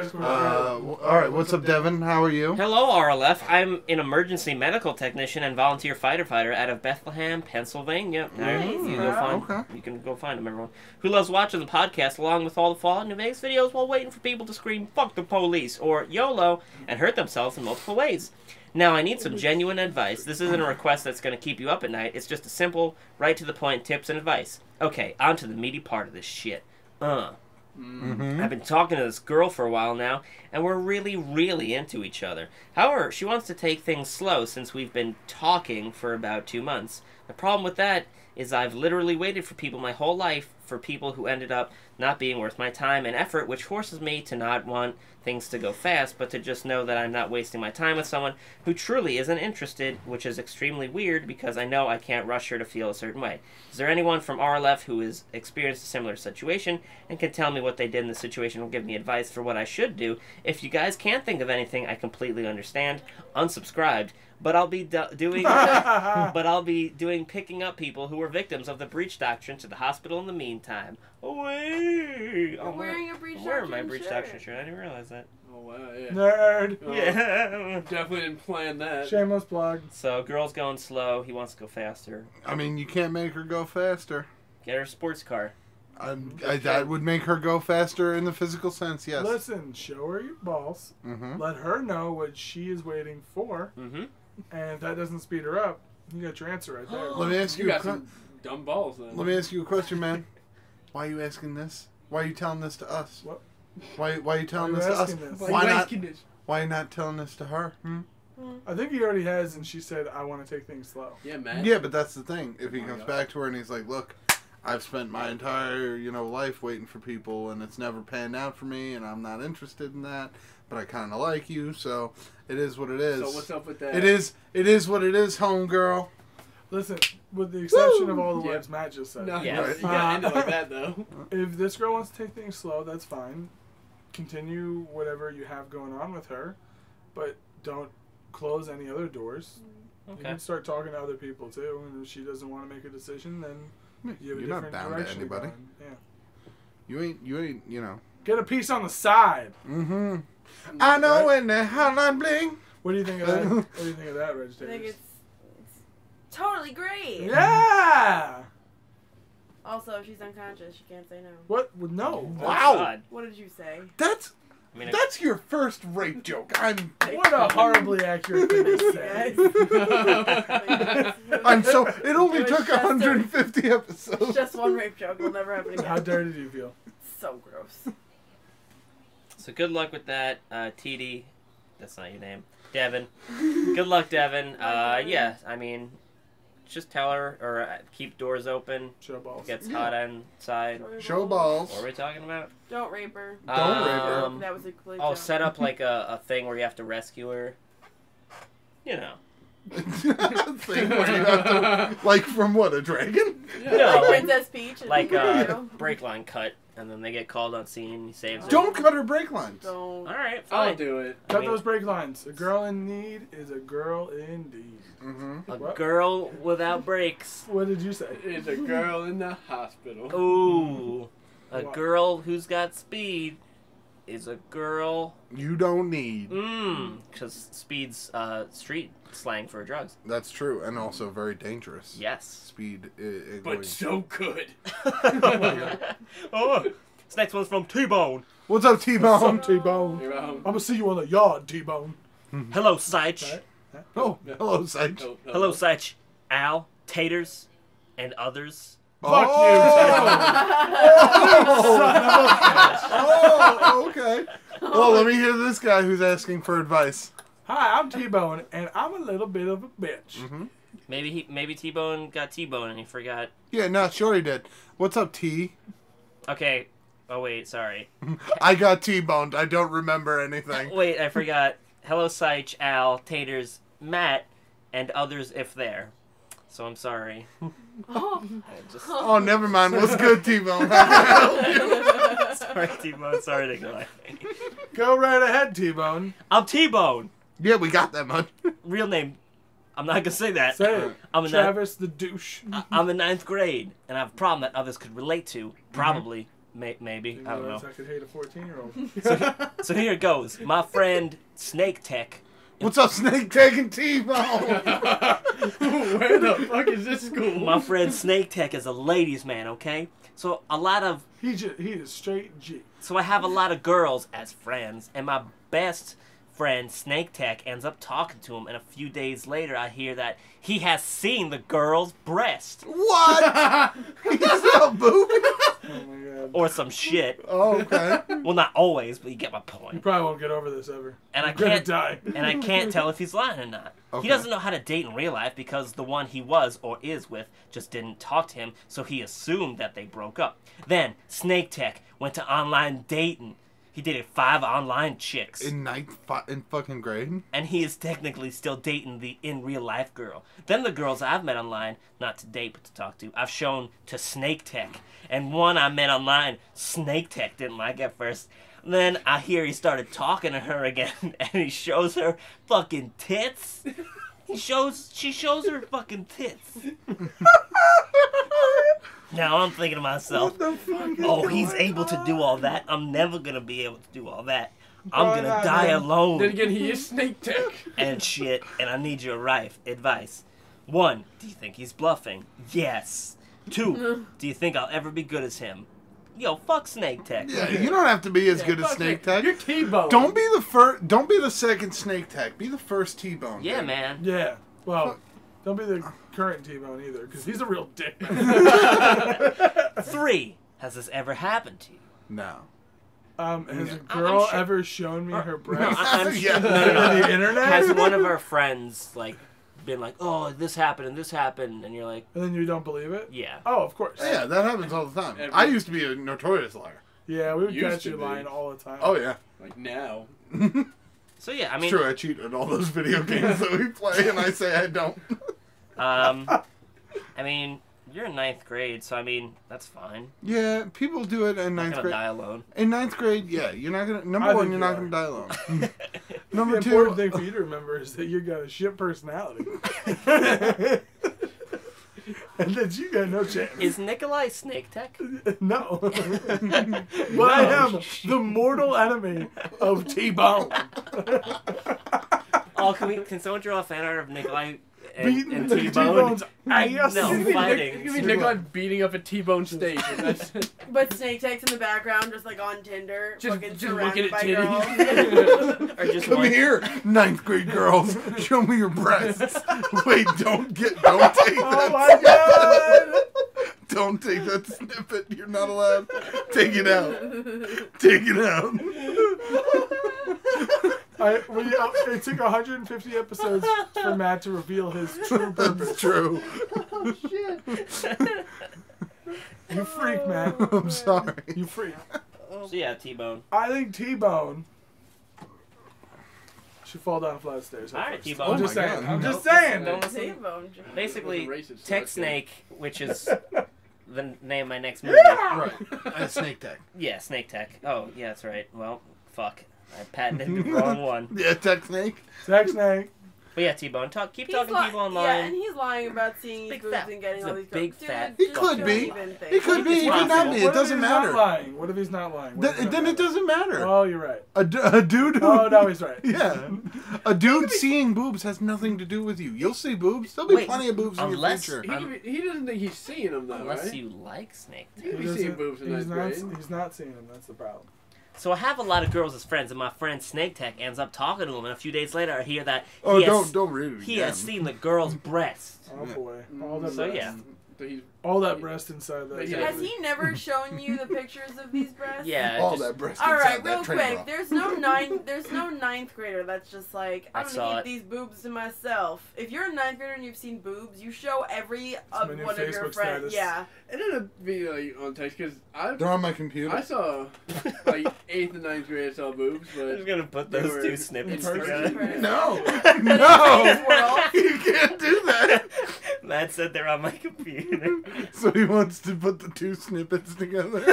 All right, what's up, Devin? How are you? Hello, RLF. I'm an emergency medical technician and volunteer fighter out of Bethlehem, Pennsylvania. Nice. You can go find him, everyone. Who loves watching the podcast along with all the Fallout New Vegas videos while waiting for people to scream, fuck the police, or YOLO, and hurt themselves in multiple ways. Now, I need some genuine advice. This isn't a request that's going to keep you up at night. It's just a simple, right-to-the-point tips and advice. Okay, on to the meaty part of this shit. I've been talking to this girl for a while now, and we're really, really into each other. However, she wants to take things slow since we've been talking for about 2 months. The problem with that is I've literally waited for people my whole life, for people who ended up not being worth my time and effort, which forces me to not want things to go fast, but to just know that I'm not wasting my time with someone who truly isn't interested, which is extremely weird because I know I can't rush her to feel a certain way. Is there anyone from RLF who has experienced a similar situation and can tell me what they did in the situation or give me advice for what I should do? If you guys can't think of anything, I completely understand. Unsubscribed. But I'll be picking up people who were victims of the Breach Doctrine to the hospital in the meantime. Away! I'm wearing a Breach Doctrine shirt. I'm wearing my Breach Doctrine shirt. I didn't realize that. Oh, wow, yeah. Nerd! Oh, yeah. Definitely didn't plan that. Shameless plug. So, girl's going slow. He wants to go faster. I mean, you can't make her go faster. Get her a sports car. That would make her go faster in the physical sense, yes. Listen, show her your balls. Let her know what she is waiting for. And if that doesn't speed her up, you got your answer right there. Let me ask you got some dumb balls, then. Let me ask you a question, man. Why are you asking this? Why are you telling this to us? What? Why are you telling this to us? Why are you not telling this to her? I think he already has, and she said, I want to take things slow. Yeah, man. Yeah, but that's the thing. If he comes back to her and he's like, look, I've spent my entire, life waiting for people, and it's never panned out for me, and I'm not interested in that, but I kind of like you, so it is what it is. So what's up with that? It is what it is, homegirl. Listen, with the exception of all the words Matt just said. No, yes. You gotta end it like that, though. If this girl wants to take things slow, that's fine. Continue whatever you have going on with her, but don't close any other doors. Okay. You can start talking to other people, too, and if she doesn't want to make a decision, then... You're not bound to anybody. Yeah. You ain't, Get a piece on the side. Mm-hmm. I know when the hotline bling. What do you think of that? What do you think of that, Reggie Taters? I think it's totally great. Yeah. Also, if she's unconscious, she can't say no. What? No. Wow. What did you say? That's your first rape joke. What a horribly accurate thing to say. It only took 150 episodes. Just one rape joke will never happen again. How dirty do you feel? So gross. So good luck with that, TD. That's not your name, Devin. Good luck, Devin. Yeah, just tell her or keep doors open. Show balls. It gets hot inside. Show balls. What are we talking about? Don't rape her. Don't rape her. That was a clue. Oh, set up like a thing where you have to rescue her. Thing where you have to, like, from what, a dragon? No, like Princess Peach. Like brake line cut, and then they get called on scene. He saves her. Don't cut her brake lines. All right, fine. I'll do it. Cut those brake lines. A girl in need is a girl indeed. Mm-hmm. Girl without brakes. What did you say? It's a girl in the hospital. Ooh. A girl who's got speed is a girl... you don't need. Because speed's street slang for drugs. That's true, and also very dangerous. Yes. Speed is... but so good. This next one's from T-Bone. What's up, T-Bone? I'm going to see you on the yard, T-Bone. Hello, Sitch. Oh, hello, Sitch. Hello, Sitch. Al, Taters, and others. Fuck you, T-Bone. Oh, okay. Well, let me hear this guy who's asking for advice. Hi, I'm T-Bone, and I'm a little bit of a bitch. Mm-hmm. Maybe T-Bone got T-Bone and he forgot. Yeah, no, sure he did. What's up, T? Okay. Oh, wait, sorry. I got T-Boned. I don't remember anything. Wait, I forgot. Hello, Sitch, Al, Taters, Matt, and others if there. So I'm sorry. Oh, never mind. What's good, T-Bone? Sorry, T-Bone. Sorry, Nikolai. Go right ahead, T-Bone. I'm T-Bone. Yeah, we got that, man. Real name. I'm not going to say that. Say it. Travis the douche. I'm in ninth grade, and I have a problem that others could relate to. Probably. Maybe. I don't know. I could hate a 14-year-old. So here it goes. My friend Snake Tech. What's up, Snake Tech and T-Bone? Where the fuck is this school? My friend Snake Tech is a ladies' man, okay? So a lot of... He is straight G. So I have a lot of girls as friends, and my best friend Snake Tech ends up talking to him, and a few days later I hear that he has seen the girl's breast. What? He's not boobing? Oh my God. Or some shit. Oh, okay. Well, not always, but you get my point. You probably won't get over this ever. And I can't die. And I can't tell if he's lying or not. Okay. He doesn't know how to date in real life because the one he was or is with just didn't talk to him, so he assumed that they broke up. Then Snake Tech went to online dating. He dated 5 online chicks. In fucking grade? And he is technically still dating the in-real-life girl. Then the girls I've met online, not to date but to talk to, I've shown to Snake Tech. And one I met online, Snake Tech didn't like at first. Then I hear he started talking to her again, and he shows her fucking tits. She shows her fucking tits. Now I'm thinking to myself, he's able to do all that. I'm never going to be able to do all that. I'm going to die alone. Then again, he is Snake Tech. And shit, and I need your advice. 1, do you think he's bluffing? Yes. 2, do you think I'll ever be good as him? Yo, fuck Snake Tech. Yeah, you don't have to be as good as Snake Tech. You're T-Bone. Don't be the first. Don't be the second Snake Tech. Be the first T-Bone. Yeah, man. Yeah. Well, don't be the current T-Bone either, because he's a real dick. 3, has this ever happened to you? No. Has a girl ever shown me her breasts on the internet? Has one of our friends like been like, oh, this happened, and you're like... And then you don't believe it? Yeah. Oh, of course. Yeah, that happens all the time. I used to be a notorious liar. Yeah, we would catch you lying all the time. Oh, yeah. Like, now. So, yeah, I mean... It's true, I cheat at all those video games that we play, and I say I don't. I mean, you're in ninth grade, so, I mean, that's fine. Yeah, people do it in ninth grade. You're not going to die alone. In ninth grade, yeah, you're not going to... Number one, you're not going to die alone. Number two... The important thing for you to remember is that you got a shit personality. And that you got no chance. Is Nikolai Snake Tech? No. But no. I am the mortal enemy of T-Bone. Oh, can someone draw a fan art of Nikolai and T-Bone? No, fighting. You mean Nikolai beating up a T-Bone steak. But Snake Tech's in the background, just like on Tinder. Just looking at titties. Or just come here, ninth grade girls. Show me your breasts. Wait, don't take that. Oh my god! Don't take that snippet. You're not allowed. Take it out. Take it out. It took 150 episodes for Matt to reveal his true purpose. That's true. Oh, shit. You freak, Matt. Oh, I'm sorry. You freak. So, yeah, T-Bone. I think T-Bone should fall down a flight of stairs. All right, T-Bone. I'm just saying. I'm just saying. Don't listen. Basically, Tech Snake, which is the name of my next movie. Yeah! Right. Snake Tech. Yeah, Snake Tech. Oh, yeah, that's right. Well, fuck. I patented the wrong one. Yeah, Tech Snake. Tech Snake. But yeah, T-Bone. Keep talking to people online. Yeah, and he's lying about seeing his boobs and getting all these big fat. He could be. He could be. He could not be. It doesn't matter. What if he's not lying? Then it doesn't matter. Oh, you're right. A dude who... Oh, no, he's right. Yeah. A dude seeing boobs has nothing to do with you. You'll see boobs. There'll be plenty of boobs in your future. He doesn't think he's seeing them, though, unless you like Snake Tech. He's seeing boobs in that grade. He's not seeing them. That's the problem. So I have a lot of girls as friends, and my friend Snake Tech ends up talking to them, and a few days later I hear that he has seen the girl's breasts. Oh boy, all that breast. Yeah. All that breast inside that. Has he never shown you the pictures of these breasts? Yeah. All that breast inside that. All right, real quick. There's no ninth grader that's just like, I'm gonna keep these boobs to myself. If you're a ninth grader and you've seen boobs, you show every one of your friends. Yeah. It ended up being like on text because they're on my computer. I saw like 8th and 9th grade. I saw boobs, but I'm just gonna put those two snippets together. No, no, you can't do that. Matt said they're on my computer. So he wants to put the two snippets together. You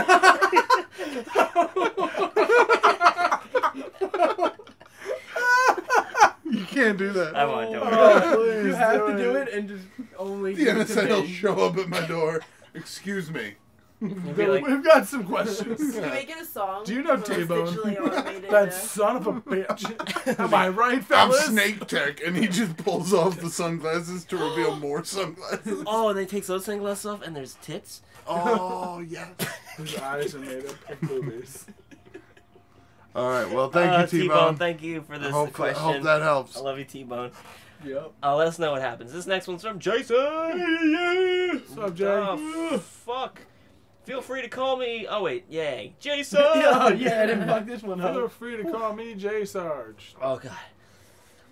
can't do that. I won't. Don't worry. You have to do it and just only. The NSA will show up at my door. Excuse me. Like, we've got some questions. Can we get a song? Do you know T-Bone? That son of a bitch. Am I right, fellas? I'm Snake Tech, and he just pulls off the sunglasses to reveal more sunglasses. Oh, and then he takes those sunglasses off, and there's tits? Oh, yeah. His eyes are made up of movies. All right, well, thank you, T-Bone. T-Bone, thank you for this question. I hope that helps. I love you, T-Bone. Yep. Let us know what happens. This next one's from Jason. What's up, Jay? Oh, fuck. Feel free to call me. Oh wait, yay, J Sarge. Oh yeah, I didn't fuck this one up. Feel free to call me J Sarge. Oh god.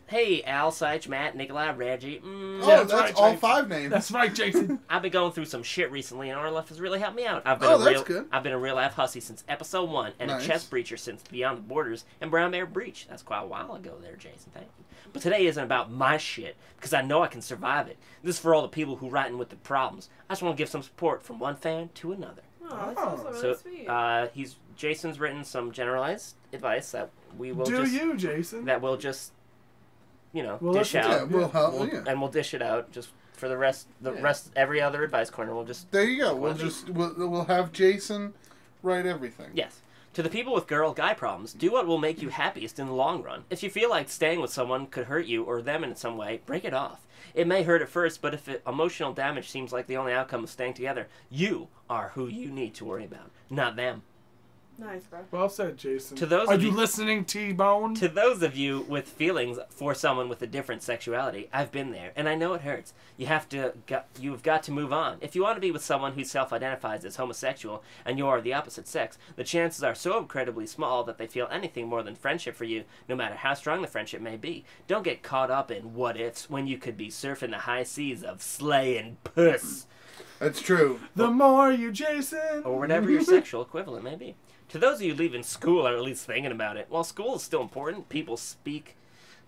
Hey, Al, Seich, Matt, Nikolai, Reggie. Yeah, that's right, all James. 5 names. That's right, Jason. I've been going through some shit recently, and RLF has really helped me out. I've been a real life hussy since episode 1, and a chess breacher since Beyond the Borders, and Brown Bear Breach. That's quite a while ago there, Jason. Thank you. But today isn't about my shit, because I know I can survive it. This is for all the people who write in with the problems. I just want to give some support from one fan to another. Oh, that's also really sweet. Jason's written some generalized advice that we will Jason? That we'll just... You know, we'll dish out, and we'll dish it out just for the rest. Every other advice corner, we'll just we'll have Jason write everything. Yes, to the people with girl-guy problems, do what will make you happiest in the long run. If you feel like staying with someone could hurt you or them in some way, break it off. It may hurt at first, but if emotional damage seems like the only outcome of staying together, you are who you need to worry about, not them. Nice, bro. Well said, Jason. To those Are you listening, T-Bone? To those of you with feelings for someone with a different sexuality, I've been there, and I know it hurts. You've got to move on. If you want to be with someone who self-identifies as homosexual and you are the opposite sex, the chances are so incredibly small that they feel anything more than friendship for you, no matter how strong the friendship may be. Don't get caught up in what-ifs when you could be surfing the high seas of slaying puss. That's true. The more you, Jason. Or whatever your sexual equivalent may be. To those of you leaving school, or at least thinking about it, while school is still important, people speak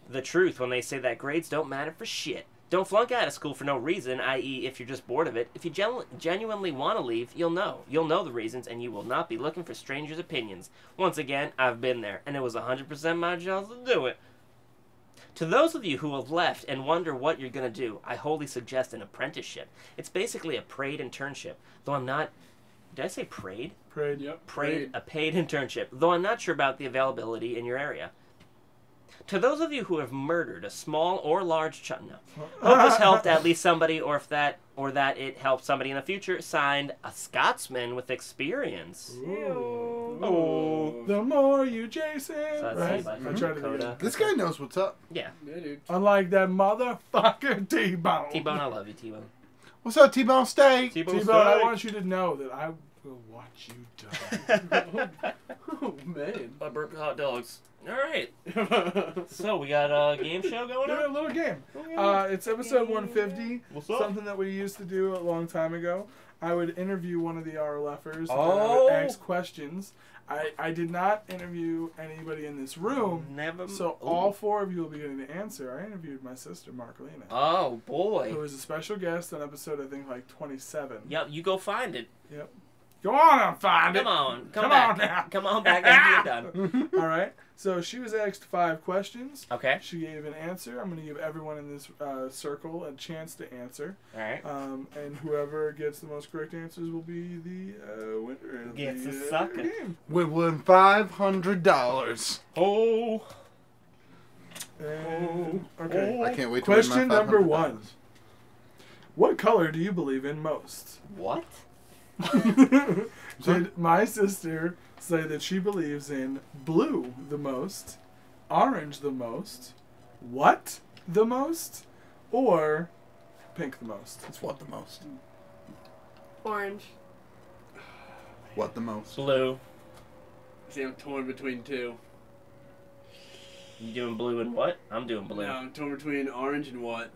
the truth when they say that grades don't matter for shit. Don't flunk out of school for no reason, i.e. if you're just bored of it. If you genuinely want to leave, you'll know. You'll know the reasons, and you will not be looking for strangers' opinions. Once again, I've been there, and it was 100% my job to do it. To those of you who have left and wonder what you're going to do, I wholly suggest an apprenticeship. It's basically a paid internship, though I'm not... Did I say paid? Paid, yep. Paid, a paid internship, though I'm not sure about the availability in your area. To those of you who have murdered a small or large no. Hope this helped at least somebody, or if that, or that it helped somebody in the future. Signed, a Scotsman with experience. Ooh. Oh, the more you, Jason. So right? This guy knows what's up. Yeah. Dude. Unlike that motherfucker T-Bone. T-Bone, I love you, T-Bone. What's up, T-Bone? Stay. T-Bone, I want you to know that I will watch you die. Oh, man. I burped hot dogs. All right. So we got a game show going on? Yeah, a little game. It's episode 150. What's up? Something that we used to do a long time ago. I would interview one of the RLFers. Oh. And I would ask questions. I did not interview anybody in this room. Never. So all four of you will be getting the answer. I interviewed my sister, Marcolina. Oh, boy. Who was a special guest on episode, I think, like 27. Yep, you go find it. Yep. Go on and find it. Come on. Come back. On now. Come on back and get done. All right. So she was asked 5 questions. Okay. She gave an answer. I'm going to give everyone in this circle a chance to answer. All right. And whoever gets the most correct answers will be the winner. Gets the sucker. We won $500. Oh. And, okay. Oh. I can't wait to win my $500. Question number 1. What color do you believe in most? What? Did my sister say that she believes in blue the most, orange the most, what the most, or pink the most? It's what the most. Orange. What the most? Blue. See, I'm torn between 2. You doing blue and what? I'm doing blue. No, I'm torn between orange and what.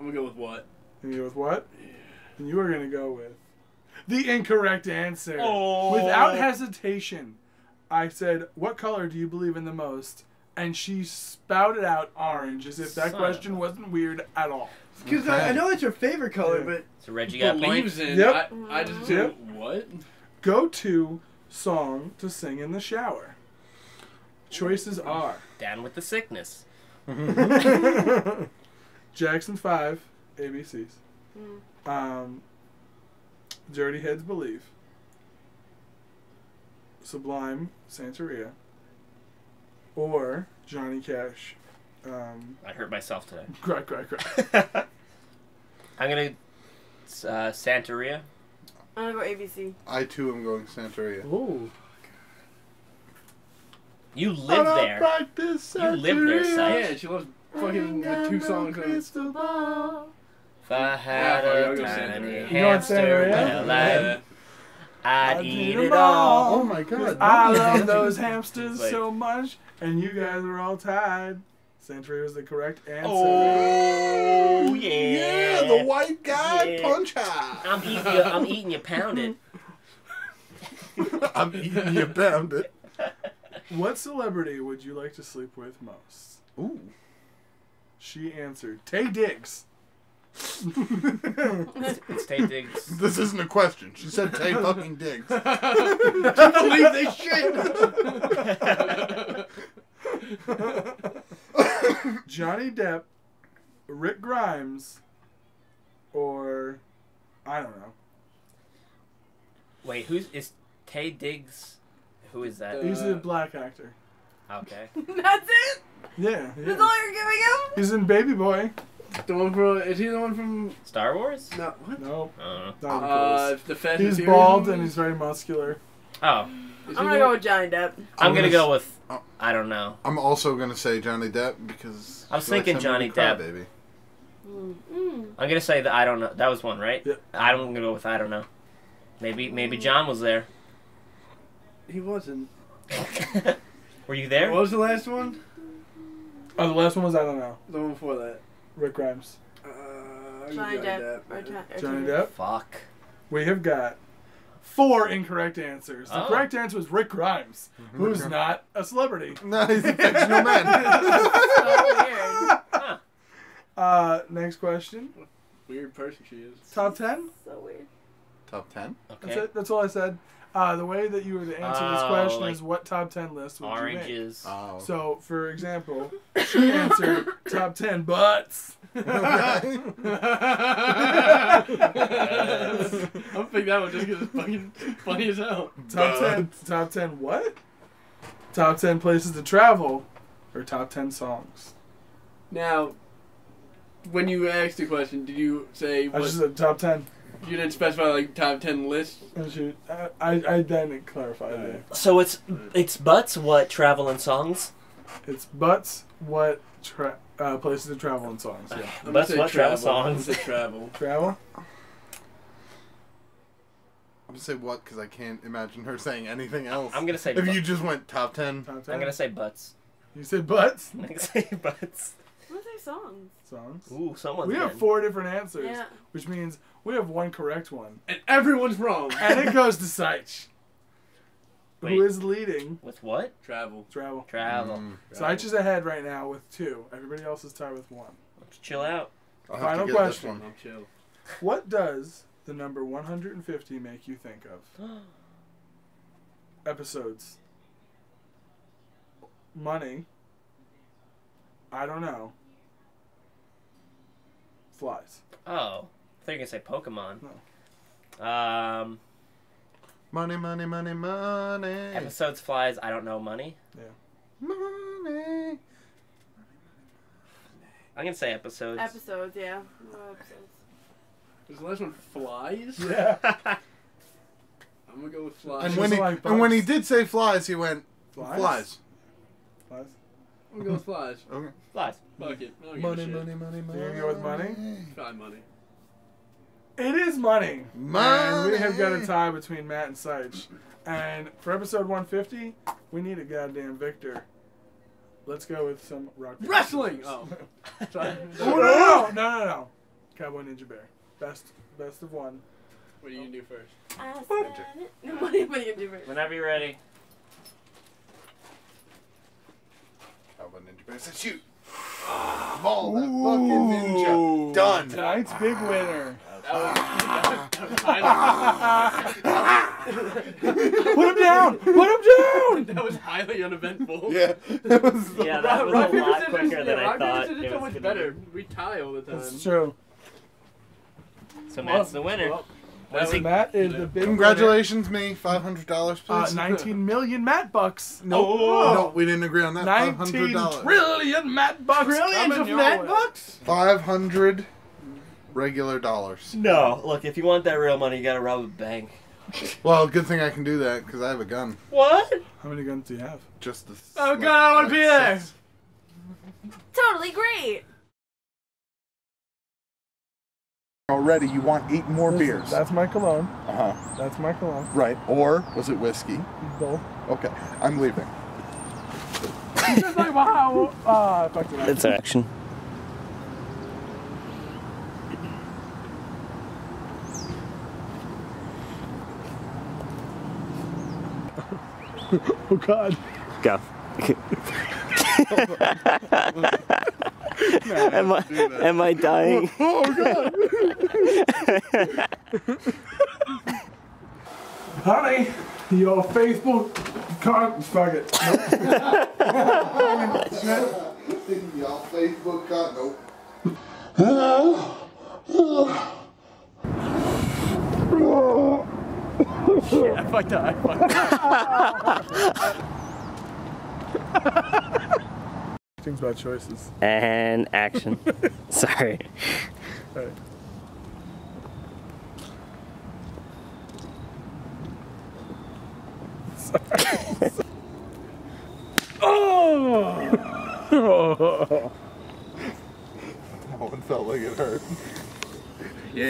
I'm gonna go with what. You gonna go with what? Yeah. And you are going to go with the incorrect answer. Oh. Without hesitation, I said, what color do you believe in the most? And she spouted out orange as if that question wasn't weird at all. Because I know it's her favorite color, but... So Reggie got believes in. Yep. I just said, what? Go-to song to sing in the shower. Choices are... Down with the Sickness. Jackson 5, ABCs. Mm. Dirty Heads Believe, Sublime Santeria, or Johnny Cash. I hurt myself today. Cry, cry, cry. I'm going to Santeria. I'm going to go ABC. I too am going Santeria. Ooh. You live there. Like this, you live there, Sage. Yeah, she loves fucking with 2 songs. If I had a tiny hamster alive, I'd eat it all. Oh my god. I love those hamsters so much, and you guys were all tied. Century was the correct answer. Oh, yeah. Yeah, the white guy, yeah. Punch high. I'm eating you pounded. I'm eating you pounded. What celebrity would you like to sleep with most? Ooh. She answered, Tay Diggs. It's Tay Diggs. This isn't a question. She said Tay fucking Diggs. I believe this shit. Johnny Depp, Rick Grimes, or I don't know. Wait, is Tay Diggs? Who is that? He's a black actor. Okay. That's it. Yeah. That's all you're giving him. He's in Baby Boy. The one from, is he the one from Star Wars? No, what? No. The fantasy. He's bald and he's very muscular. Oh. I'm gonna go with Johnny Depp. I'm gonna go with, I don't know. I'm also gonna say Johnny Depp because I was thinking Johnny Depp, baby. I'm gonna say that I don't know. That was one, right? Yep. I'm gonna go with I don't know. Maybe John was there. He wasn't. Were you there? What was the last one? Oh, the last one was I don't know. The one before that. Rick Grimes. Johnny Depp. Johnny Depp. Fuck. We have got 4 incorrect answers. The correct answer was Rick Grimes, who's not a celebrity. No, he's a fictional man. So weird. Huh. Next question. What weird person she is. Top 10. So weird. Top 10. Okay. That's it. That's all I said. The way that you would answer this question is what top 10 list would you make? Oh. So, for example, she answered top 10 butts. I'm thinking that one just because it's fucking funny as hell. Top 10 what? Top 10 places to travel, or top 10 songs. Now, when you asked the question, did you say? I just said top 10. You didn't specify like top 10 list. I then clarified it. So it's butts, what, travel and songs. It's butts, what, places to travel and songs. Yeah. Butts, what, travel songs. Travel. I'm gonna say what because I can't imagine her saying anything else. I'm gonna say. If you just went top 10. Top 10. I'm gonna say butts. You say butts. I'm gonna say butts. What are they songs? Songs. Ooh, someone. We have 4 different answers, yeah. Which means. We have one correct one. And everyone's wrong. And it goes to Seich. Who is leading. With what? Travel. Seich is ahead right now with 2. Everybody else is tied with 1. Let's chill out. Final question. I'm chill. What does the number 150 make you think of? Episodes. Money. I don't know. Flies. Oh. I thought you were going to say Pokemon. No. Money. Episodes, flies, I don't know, money. Yeah. Money. I'm going to say episodes. Episodes, yeah. Is the last one flies? Yeah. I'm going to go with flies. And when he did say flies, he went, flies. I'm going to go with flies. Okay. Flies. Fuck it. Money. You're going to go with money? Try money. It is money. And we have got a tie between Matt and Seich. And for episode 150, we need a goddamn victor. Let's go with some rock. Wrestling! Oh. No. Cowboy Ninja Bear. Best of one. What are you going to do first? What are you going to do first? Whenever you're ready. Cowboy Ninja Bear said shoot. Ball that fucking ninja. Done. Tonight's big winner. Put him down! That was highly uneventful. Yeah. That was a lot quicker than I thought. It was so much better. We tie all the time. That's true. So Matt's the winner. Matt is the big congratulations, winner. Me. $500, please. 19 million Matt bucks. No, we didn't agree on that. 19 trillion Matt bucks. Trillions of Matt bucks? 500 regular dollars. No. Look, if you want that real money, you gotta rob a bank. Well, good thing I can do that, because I have a gun. What? How many guns do you have? Just the... Oh, God, I want to be there! Totally great! Already, you want 8 more beers. That's my cologne. Uh-huh. That's my cologne. Right. Or was it whiskey? Both. Okay. I'm leaving. Just like, wow. Fuck it. It's action. Oh, God. Go. No, am I dying? Oh, God. Honey, your Facebook cunt. Fuck it. Nope. Your Facebook cunt. Nope. Shit, I fucked up. Things about choices. And action. Sorry. All right. Sorry. Oh! Oh! That one felt like it hurt. Yeah.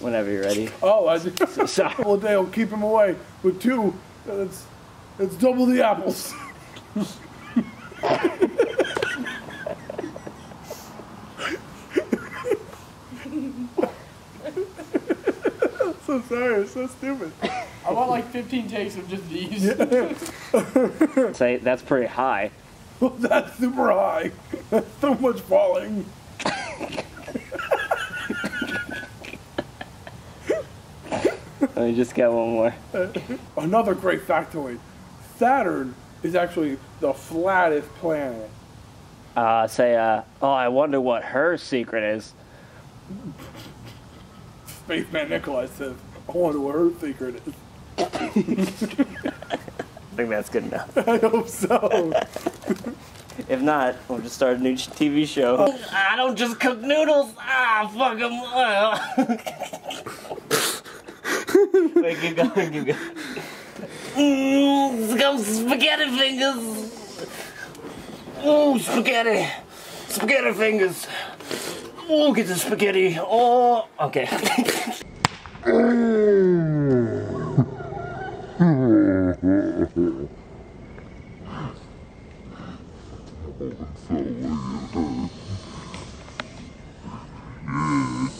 Whenever you're ready. Oh, I see. Well, they'll keep him away with two. It's double the apples. I'm so sorry, it's so stupid. I want like 15 takes of just these. Yeah. Say that's pretty high. Well, that's super high. That's so much falling. Let me just get one more. Another great factoid. Saturn is actually the flattest planet. Oh, I wonder what her secret is. Spaceman Nikolai says, I wonder what her secret is. I think that's good enough. I hope so. If not, we'll just start a new TV show. Oh. I don't just cook noodles. Ah, fuck them. Wait, keep going, keep going. Some spaghetti fingers. Ooh, spaghetti. Spaghetti fingers. Ooh, get the spaghetti. Oh, okay.